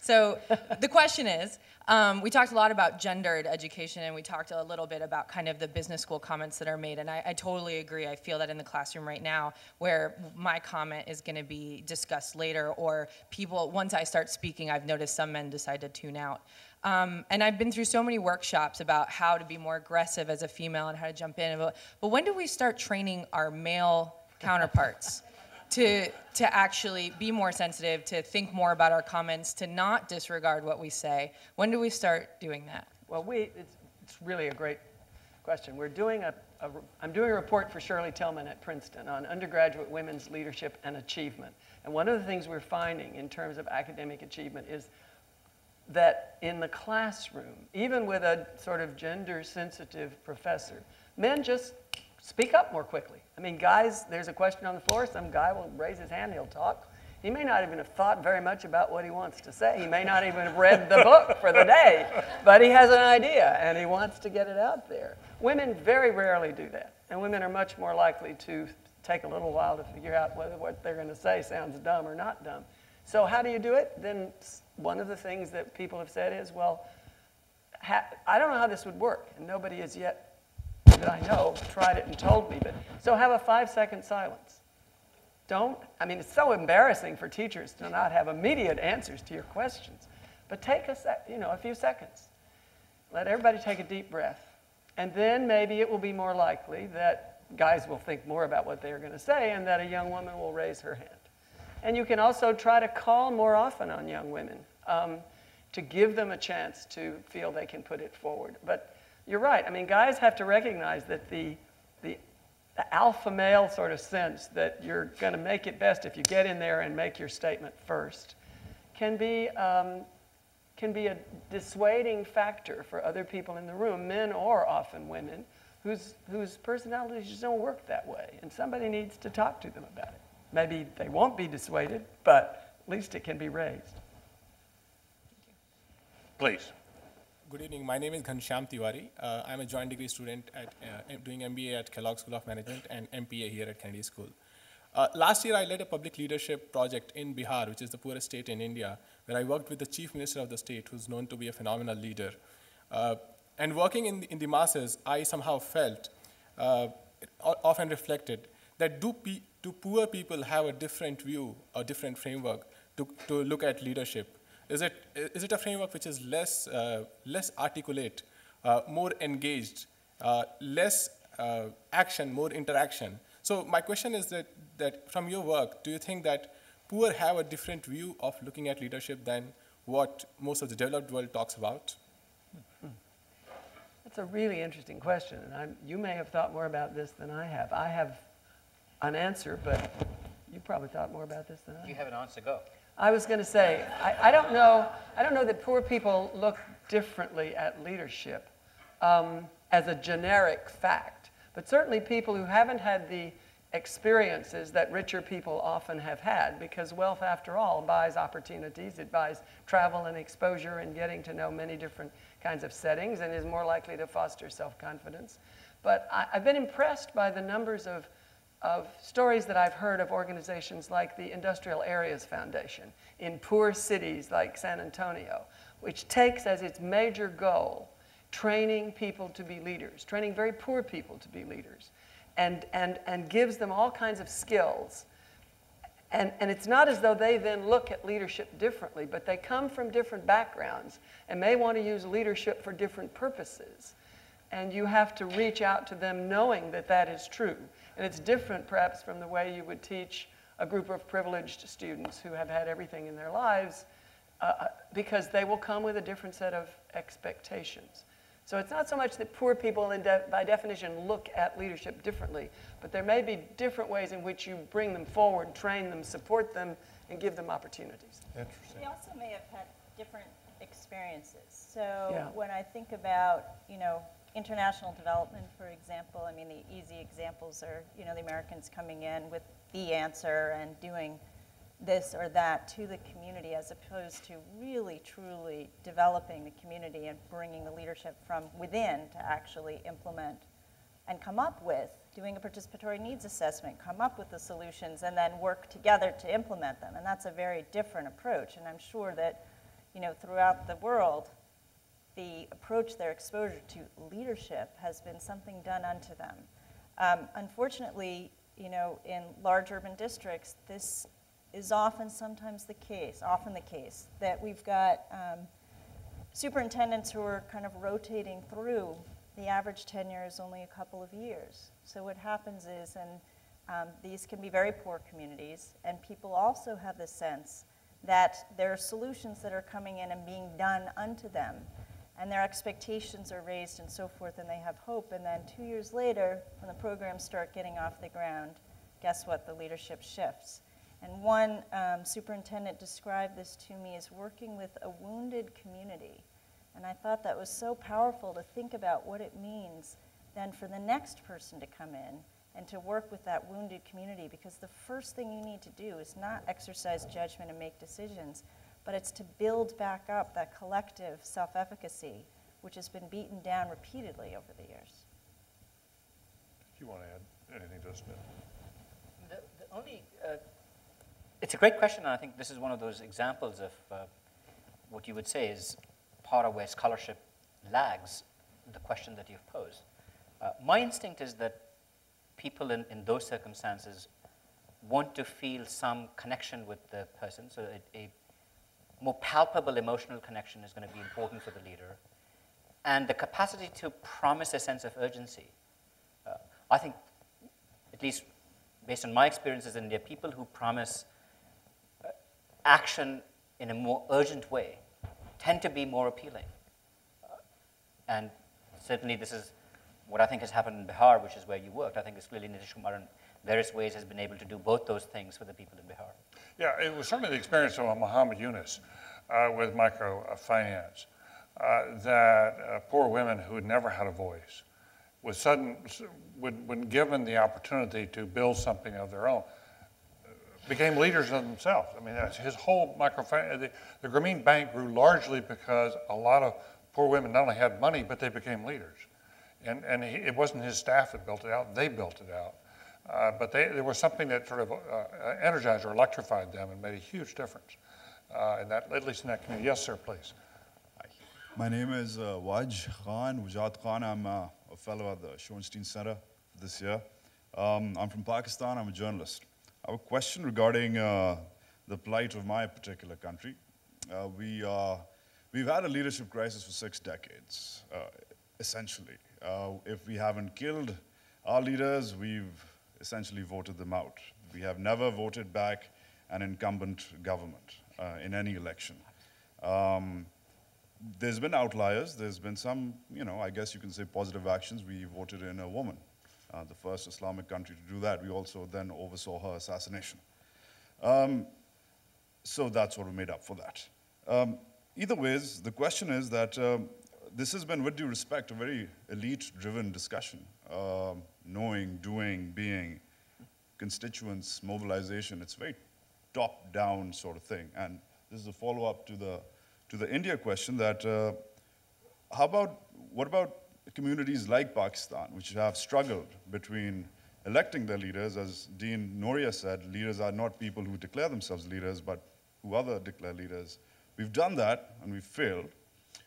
So the question is, um, we talked a lot about gendered education, and we talked a little bit about kind of the business school comments that are made, and I, I totally agree. I feel that in the classroom right now, where my comment is going to be discussed later, or people, once I start speaking, I've noticed some men decide to tune out. Um, and I've been through so many workshops about how to be more aggressive as a female and how to jump in, but, but when do we start training our male counterparts? To, to actually be more sensitive, to think more about our comments, to not disregard what we say. When do we start doing that? Well, we, it's, it's really a great question. We're doing a, a, I'm doing a report for Shirley Tillman at Princeton on undergraduate women's leadership and achievement. And one of the things we're finding in terms of academic achievement is that in the classroom, even with a sort of gender-sensitive professor, men just speak up more quickly. I mean, guys, there's a question on the floor. Some guy will raise his hand. He'll talk. He may not even have thought very much about what he wants to say. He may not even have read the book for the day, but he has an idea, and he wants to get it out there. Women very rarely do that, and women are much more likely to take a little while to figure out whether what they're going to say sounds dumb or not dumb. So how do you do it? Then one of the things that people have said is, well, ha I don't know how this would work, and nobody has yet that I know tried it and told me, but so have a five-second silence. Don't, I mean, it's so embarrassing for teachers to not have immediate answers to your questions, but take a sec, you know, a few seconds. Let everybody take a deep breath, and then maybe it will be more likely that guys will think more about what they're going to say and that a young woman will raise her hand. And you can also try to call more often on young women um, to give them a chance to feel they can put it forward. But you're right. I mean, guys have to recognize that the, the, the alpha male sort of sense that you're going to make it best if you get in there and make your statement first can be, um, can be a dissuading factor for other people in the room, men or often women, whose, whose personalities just don't work that way. And somebody needs to talk to them about it. Maybe they won't be dissuaded, but at least it can be raised. Please. Good evening. My name is Ghanshyam Tiwari. Uh, I'm a joint degree student at, uh, doing M B A at Kellogg School of Management and M P A here at Kennedy School. Uh, last year, I led a public leadership project in Bihar, which is the poorest state in India, where I worked with the chief minister of the state, who's known to be a phenomenal leader. Uh, and working in the, in the masses, I somehow felt, uh, often reflected, that do, pe do poor people have a different view, a different framework to, to look at leadership? Is it, is it a framework which is less, uh, less articulate, uh, more engaged, uh, less uh, action, more interaction? So my question is that, that from your work, do you think that poor have a different view of looking at leadership than what most of the developed world talks about? That's a really interesting question, and I'm, you may have thought more about this than I have. I have an answer, but you probably thought more about this than I have. You have an answer, go. I was going to say, I, I don't know, I don't know that poor people look differently at leadership um, as a generic fact, but certainly people who haven't had the experiences that richer people often have had, because wealth, after all, buys opportunities. It buys travel and exposure and getting to know many different kinds of settings, and is more likely to foster self-confidence. But I, I've been impressed by the numbers of, of stories that I've heard of organizations like the Industrial Areas Foundation in poor cities like San Antonio, which takes as its major goal training people to be leaders, training very poor people to be leaders, and, and, and gives them all kinds of skills. And, and it's not as though they then look at leadership differently, but they come from different backgrounds and may want to use leadership for different purposes. And you have to reach out to them knowing that that is true. And it's different, perhaps, from the way you would teach a group of privileged students who have had everything in their lives, uh, because they will come with a different set of expectations. So it's not so much that poor people, in de by definition, look at leadership differently, but there may be different ways in which you bring them forward, train them, support them, and give them opportunities. Interesting. They also may have had different experiences. So yeah. When I think about, you know, international development, for example, I mean, the easy examples are, you know, the Americans coming in with the answer and doing this or that to the community, as opposed to really, truly developing the community and bringing the leadership from within to actually implement and come up with, doing a participatory needs assessment, come up with the solutions, and then work together to implement them. And that's a very different approach. And I'm sure that, you know, throughout the world, the approach, their exposure to leadership has been something done unto them. Um, unfortunately, you know, in large urban districts, this is often sometimes the case, often the case, that we've got um, superintendents who are kind of rotating through. The average tenure is only a couple of years. So what happens is, and um, these can be very poor communities, and people also have the sense that there are solutions that are coming in and being done unto them, and their expectations are raised and so forth, and they have hope, and then two years later, when the programs start getting off the ground, guess what? The leadership shifts. And one um, superintendent described this to me as working with a wounded community. And I thought that was so powerful to think about what it means then for the next person to come in and to work with that wounded community, because the first thing you need to do is not exercise judgment and make decisions, but it's to build back up that collective self-efficacy, which has been beaten down repeatedly over the years. If you want to add anything to this, the, the only uh, it's a great question, and I think this is one of those examples of uh, what you would say is part of where scholarship lags the question that you've posed. Uh, my instinct is that people in, in those circumstances want to feel some connection with the person, so a, a more palpable emotional connection is going to be important for the leader, and the capacity to promise a sense of urgency. Uh, I think, at least based on my experiences in India, people who promise action in a more urgent way tend to be more appealing. Uh, and certainly this is what I think has happened in Bihar, which is where you worked. I think it's clearly Nitish Kumar in various ways has been able to do both those things for the people in Bihar. Yeah, it was certainly the experience of Muhammad Yunus uh, with microfinance, uh, that uh, poor women who had never had a voice, with sudden, when, when given the opportunity to build something of their own, became leaders of themselves. I mean, that's his whole microfinance. The, the Grameen Bank grew largely because a lot of poor women not only had money, but they became leaders. And, and he, it wasn't his staff that built it out. They built it out. Uh, but they, there was something that sort of uh, energized or electrified them and made a huge difference, uh, in that, at least in that community. Yes, sir, please. My name is uh, Waj Khan, Wajad Khan. I'm a fellow at the Schoenstein Center this year. Um, I'm from Pakistan. I'm a journalist. I have a question regarding uh, the plight of my particular country. Uh, we, uh, we've had a leadership crisis for six decades, uh, essentially. Uh, if we haven't killed our leaders, we've essentially voted them out. We have never voted back an incumbent government uh, in any election. Um, there's been outliers. There's been some, you know, I guess you can say positive actions. We voted in a woman. Uh, the first Islamic country to do that. We also then oversaw her assassination. Um, so that's sort of made up for that. Um, either ways, the question is that um, this has been, with due respect, a very elite-driven discussion. Uh, knowing, doing, being. constituents, mobilization. It's very top-down sort of thing. And this is a follow-up to the to the India question that uh, how about, what about communities like Pakistan, which have struggled between electing their leaders? As Dean Nohria said, leaders are not people who declare themselves leaders, but who other declare leaders. We've done that, and we've failed.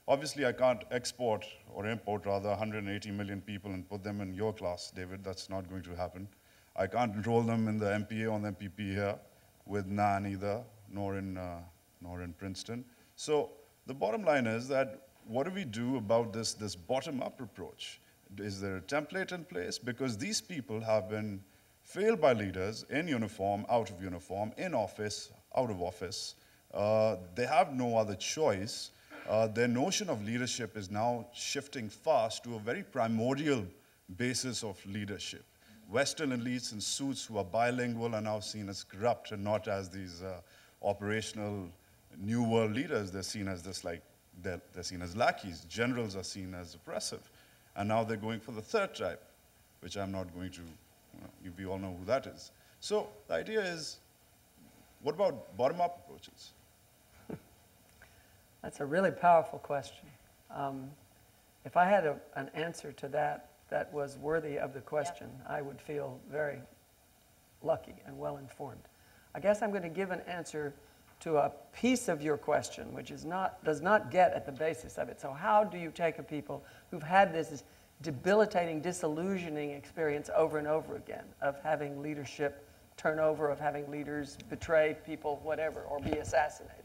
Obviously, I can't export or import, rather, one hundred eighty million people and put them in your class, David. That's not going to happen. I can't enroll them in the M P A on the M P P here with Nan either, nor in, uh, nor in Princeton. So the bottom line is that what do we do about this, this bottom-up approach? Is there a template in place? Because these people have been failed by leaders in uniform, out of uniform, in office, out of office. Uh, they have no other choice. Uh, their notion of leadership is now shifting fast to a very primordial basis of leadership. Western elites in suits who are bilingual are now seen as corrupt and not as these uh, operational new world leaders. They're seen as this, like, they're, they're seen as lackeys. Generals are seen as oppressive. And now they're going for the third type, which I'm not going to, you know, we all know who that is. So the idea is, what about bottom-up approaches? That's a really powerful question. Um, if I had a, an answer to that that was worthy of the question, yeah, I would feel very lucky and well-informed. I guess I'm going to give an answer to a piece of your question, which is not, does not get at the basis of it. So how do you take a people who've had this debilitating, disillusioning experience over and over again of having leadership turnover, of having leaders betray people, whatever, or be assassinated?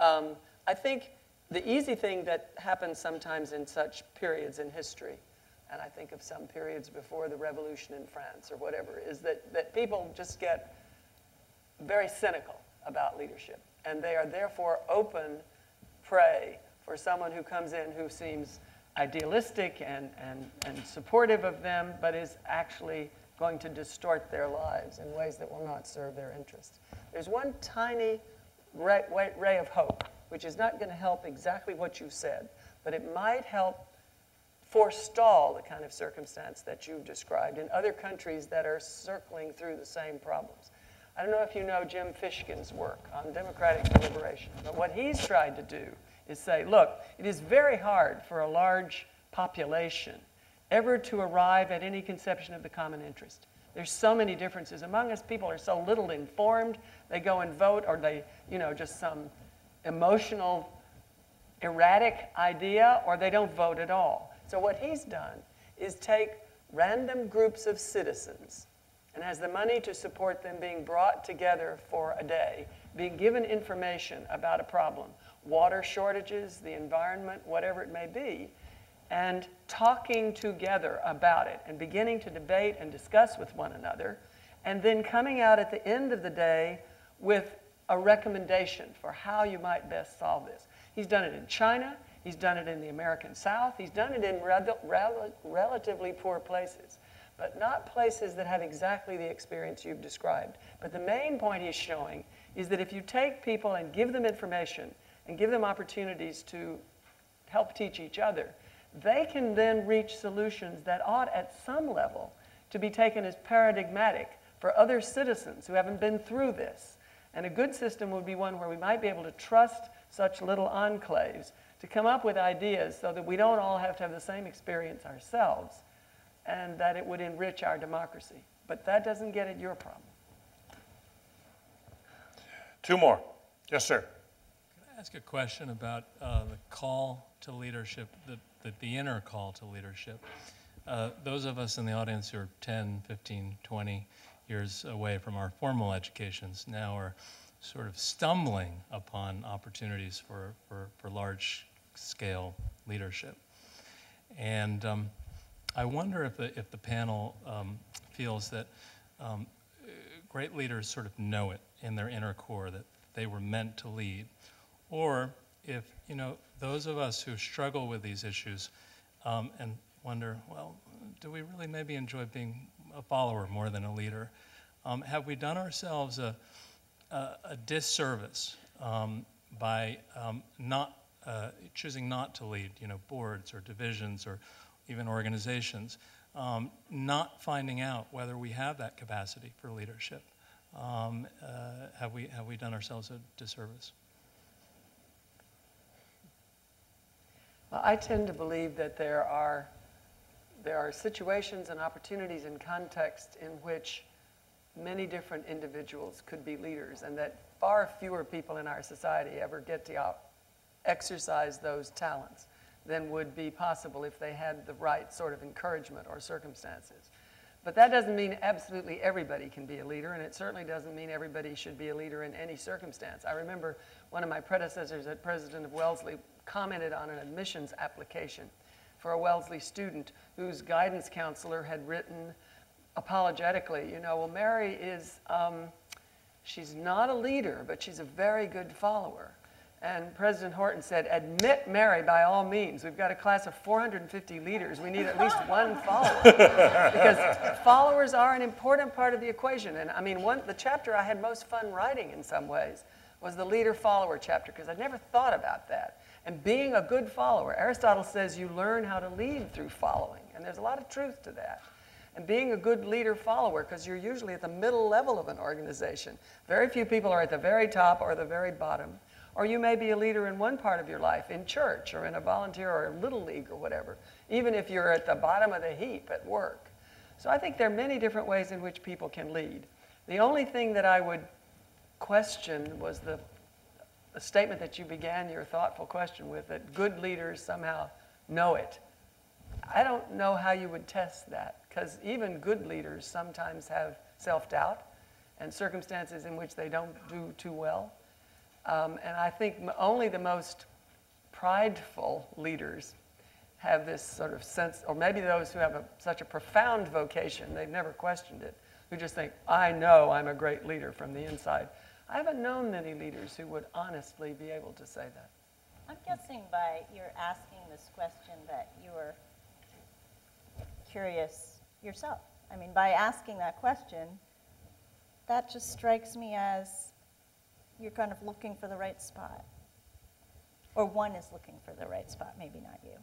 Um, I think the easy thing that happens sometimes in such periods in history, and I think of some periods before the revolution in France or whatever, is that, that people just get very cynical about leadership. And they are therefore open prey for someone who comes in who seems idealistic and, and, and supportive of them, but is actually going to distort their lives in ways that will not serve their interests. There's one tiny ray, ray of hope, which is not going to help exactly what you said, but it might help forestall the kind of circumstance that you've described in other countries that are circling through the same problems. I don't know if you know Jim Fishkin's work on democratic deliberation, but what he's tried to do is say, look, it is very hard for a large population ever to arrive at any conception of the common interest. There's so many differences among us. People are so little informed. They go and vote, or they, you know, just some emotional, erratic idea, or they don't vote at all. So what he's done is take random groups of citizens and has the money to support them being brought together for a day, being given information about a problem, water shortages, the environment, whatever it may be, and talking together about it and beginning to debate and discuss with one another, and then coming out at the end of the day with a recommendation for how you might best solve this. He's done it in China. He's done it in the American South. He's done it in rel- rel- relatively poor places, but not places that have exactly the experience you've described. But the main point he's showing is that if you take people and give them information and give them opportunities to help teach each other, they can then reach solutions that ought at some level to be taken as paradigmatic for other citizens who haven't been through this. And a good system would be one where we might be able to trust such little enclaves to come up with ideas so that we don't all have to have the same experience ourselves, and that it would enrich our democracy. But that doesn't get at your problem. Two more. Yes, sir. Can I ask a question about uh, the call to leadership, the, the, the inner call to leadership? Uh, those of us in the audience who are ten, fifteen, twenty years away from our formal educations now are sort of stumbling upon opportunities for, for, for large-scale leadership. And um, I wonder if the, if the panel um, feels that um, great leaders sort of know it in their inner core that they were meant to lead, or if, you know, those of us who struggle with these issues um, and wonder, well, do we really maybe enjoy being a follower more than a leader? Um, have we done ourselves a, a, a disservice um, by um, not uh, choosing not to lead, you know, boards or divisions or even organizations, um, not finding out whether we have that capacity for leadership. Um, uh, have we, have we done ourselves a disservice? Well, I tend to believe that there are, there are situations and opportunities and contexts in which many different individuals could be leaders, and that far fewer people in our society ever get to out exercise those talents than would be possible if they had the right sort of encouragement or circumstances. But that doesn't mean absolutely everybody can be a leader, and it certainly doesn't mean everybody should be a leader in any circumstance. I remember one of my predecessors at President of Wellesley commented on an admissions application for a Wellesley student whose guidance counselor had written apologetically, you know, well, Mary is, um, she's not a leader, but she's a very good follower. And President Horton said, admit Mary by all means. We've got a class of four hundred fifty leaders. We need at least one follower. Because followers are an important part of the equation. And I mean, one, the chapter I had most fun writing in some ways was the leader-follower chapter, because I never thought about that. And being a good follower, Aristotle says you learn how to lead through following. And there's a lot of truth to that. And being a good leader-follower, because you're usually at the middle level of an organization. Very few people are at the very top or the very bottom. Or you may be a leader in one part of your life, in church, or in a volunteer, or a little league, or whatever, even if you're at the bottom of the heap at work. So I think there are many different ways in which people can lead. The only thing that I would question was the, the statement that you began your thoughtful question with, that good leaders somehow know it. I don't know how you would test that, because even good leaders sometimes have self-doubt and circumstances in which they don't do too well. Um, and I think only the most prideful leaders have this sort of sense, or maybe those who have a, such a profound vocation, they've never questioned it, who just think, I know I'm a great leader from the inside. I haven't known many leaders who would honestly be able to say that. I'm guessing by your asking this question that you were curious yourself. I mean, by asking that question, that just strikes me as you're kind of looking for the right spot. Or one is looking for the right spot, maybe not you.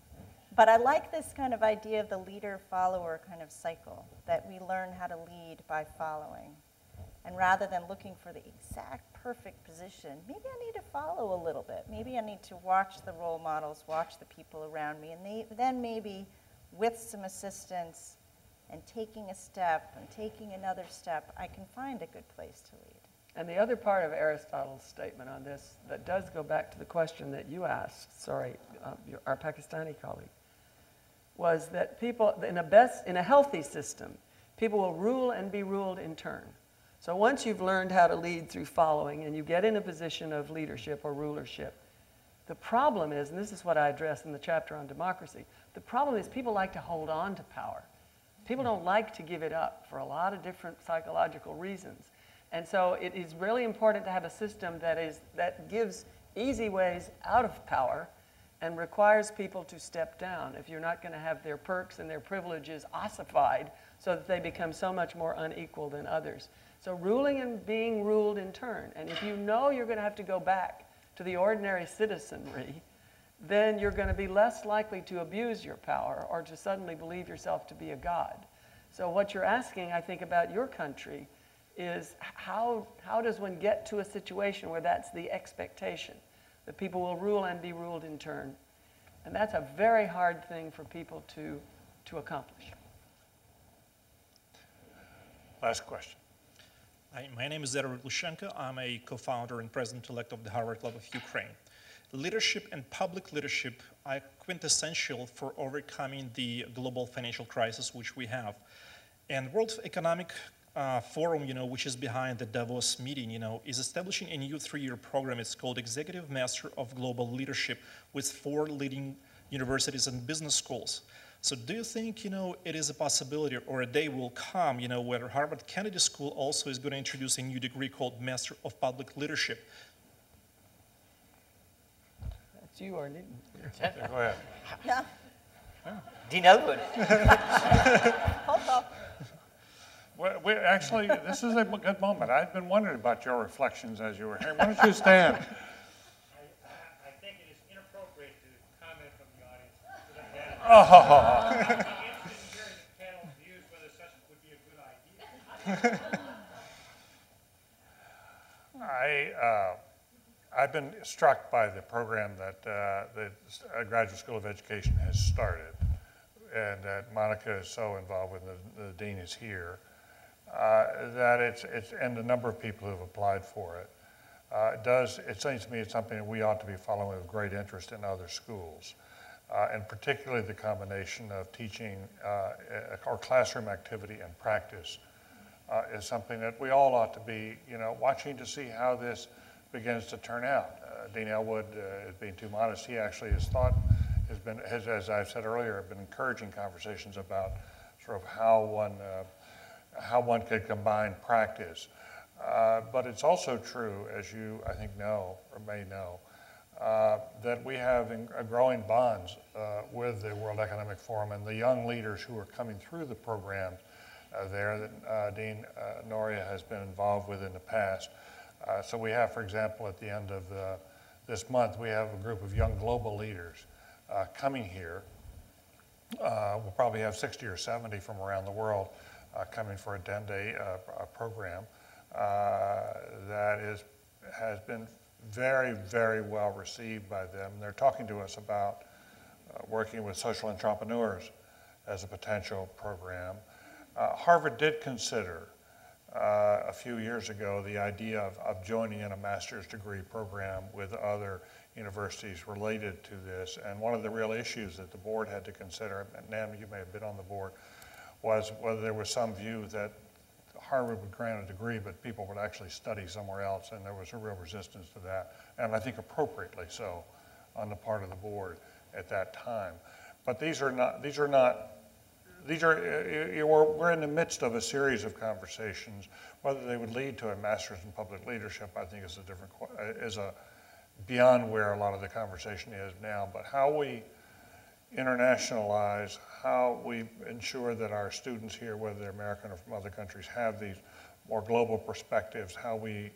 But I like this kind of idea of the leader-follower kind of cycle, that we learn how to lead by following. And rather than looking for the exact perfect position, maybe I need to follow a little bit. Maybe I need to watch the role models, watch the people around me, and they, then maybe with some assistance and taking a step and taking another step, I can find a good place to lead. And the other part of Aristotle's statement on this that does go back to the question that you asked, sorry, uh, your, our Pakistani colleague, was that people, in a, best, in a healthy system, people will rule and be ruled in turn. So once you've learned how to lead through following and you get in a position of leadership or rulership, the problem is, and this is what I address in the chapter on democracy, the problem is people like to hold on to power. People don't like to give it up for a lot of different psychological reasons. And so it is really important to have a system that, is, that gives easy ways out of power and requires people to step down if you're not going to have their perks and their privileges ossified so that they become so much more unequal than others. So ruling and being ruled in turn. And if you know you're going to have to go back to the ordinary citizenry, then you're going to be less likely to abuse your power or to suddenly believe yourself to be a god. So what you're asking, I think, about your country is how, how does one get to a situation where that's the expectation, that people will rule and be ruled in turn? And that's a very hard thing for people to, to accomplish. Last question. Hi, my name is Edward Lushenko. I'm a co-founder and president-elect of the Harvard Club of Ukraine. Leadership and public leadership are quintessential for overcoming the global financial crisis which we have. And World Economic Uh, forum, you know, which is behind the Davos meeting, you know, is establishing a new three-year program. It's called Executive Master of Global Leadership, with four leading universities and business schools. So do you think, you know, it is a possibility, or a day will come, you know, where Harvard Kennedy School also is going to introduce a new degree called Master of Public Leadership? That's you or Nitin. Yeah. Go ahead. Yeah. Yeah. Dean Elwood. Hold We're actually, this is a good moment. I've been wondering about your reflections as you were here. Why don't you stand? I, I think it is inappropriate to comment from the audience. Oh. I, uh, I've been struck by the program that uh, the Graduate School of Education has started, and that Monica is so involved with, the, the dean is here, uh, that it's, it's, and the number of people who have applied for it. Uh, it does, it seems to me it's something that we ought to be following with great interest in other schools, uh, and particularly the combination of teaching uh, or classroom activity and practice uh, is something that we all ought to be, you know, watching to see how this begins to turn out. Uh, Dean Elwood uh, is being too modest. He actually has thought, has been, has, as I've said earlier, have been encouraging conversations about sort of how one, uh, how one could combine practice. Uh, but it's also true, as you, I think, know or may know, uh, that we have in, uh, growing bonds uh, with the World Economic Forum and the young leaders who are coming through the program uh, there that uh, Dean uh, Nohria has been involved with in the past. Uh, so we have, for example, at the end of uh, this month, we have a group of young global leaders uh, coming here. Uh, we'll probably have sixty or seventy from around the world uh, coming for a ten-day uh, program. Uh, that is, has been very, very well received by them. They're talking to us about uh, working with social entrepreneurs as a potential program. Uh, Harvard did consider uh, a few years ago the idea of, of joining in a master's degree program with other universities related to this. And one of the real issues that the board had to consider, and Nan, you may have been on the board, was whether there was some view that Harvard would grant a degree, but people would actually study somewhere else, and there was a real resistance to that, and I think appropriately so on the part of the board at that time. But these are not, these are not, these are, you were, we're in the midst of a series of conversations. Whether they would lead to a master's in public leadership, I think is a different, is a, beyond where a lot of the conversation is now, but how we internationalize, how we ensure that our students here, whether they're American or from other countries, have these more global perspectives, how we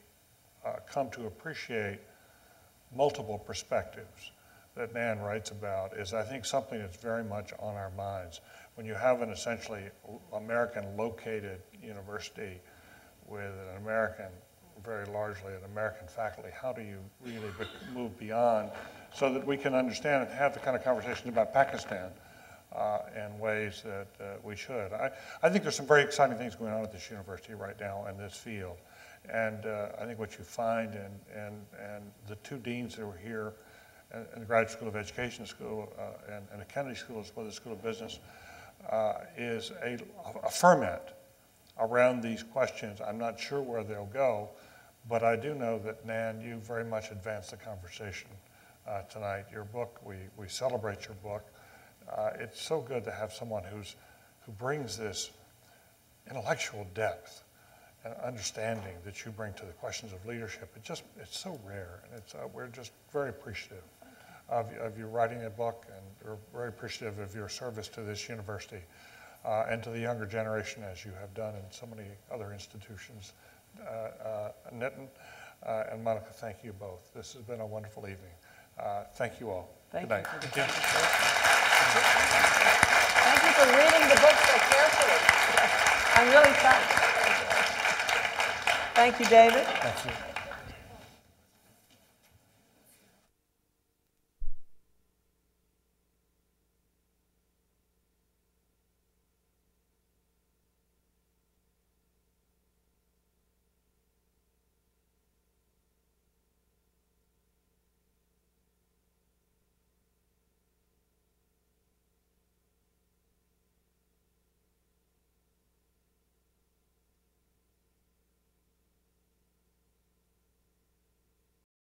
uh, come to appreciate multiple perspectives that Nan writes about is, I think, something that's very much on our minds. When you have an essentially American-located university with an American, very largely an American faculty, how do you really move beyond so that we can understand and have the kind of conversations about Pakistan uh, in ways that uh, we should. I, I think there's some very exciting things going on at this university right now in this field. And uh, I think what you find in, in, in the two deans that were here in, in the Graduate School of Education School uh, and, and the Kennedy School as well as the School of Business uh, is a, a ferment around these questions. I'm not sure where they'll go, but I do know that, Nan, you very much advanced the conversation Uh, tonight. Your book, we, we celebrate your book. Uh, it's so good to have someone who's, who brings this intellectual depth and understanding that you bring to the questions of leadership. It just, it's so rare, and it's, uh, we're just very appreciative of, of you writing a book, and we're very appreciative of your service to this university uh, and to the younger generation, as you have done in so many other institutions. Uh, uh, Nitin uh, and Monica, thank you both. This has been a wonderful evening. Uh, thank you all. Thank Good night. You for yeah. Thank you for reading the book so carefully. I'm really touched. Thank you, David. Thank you.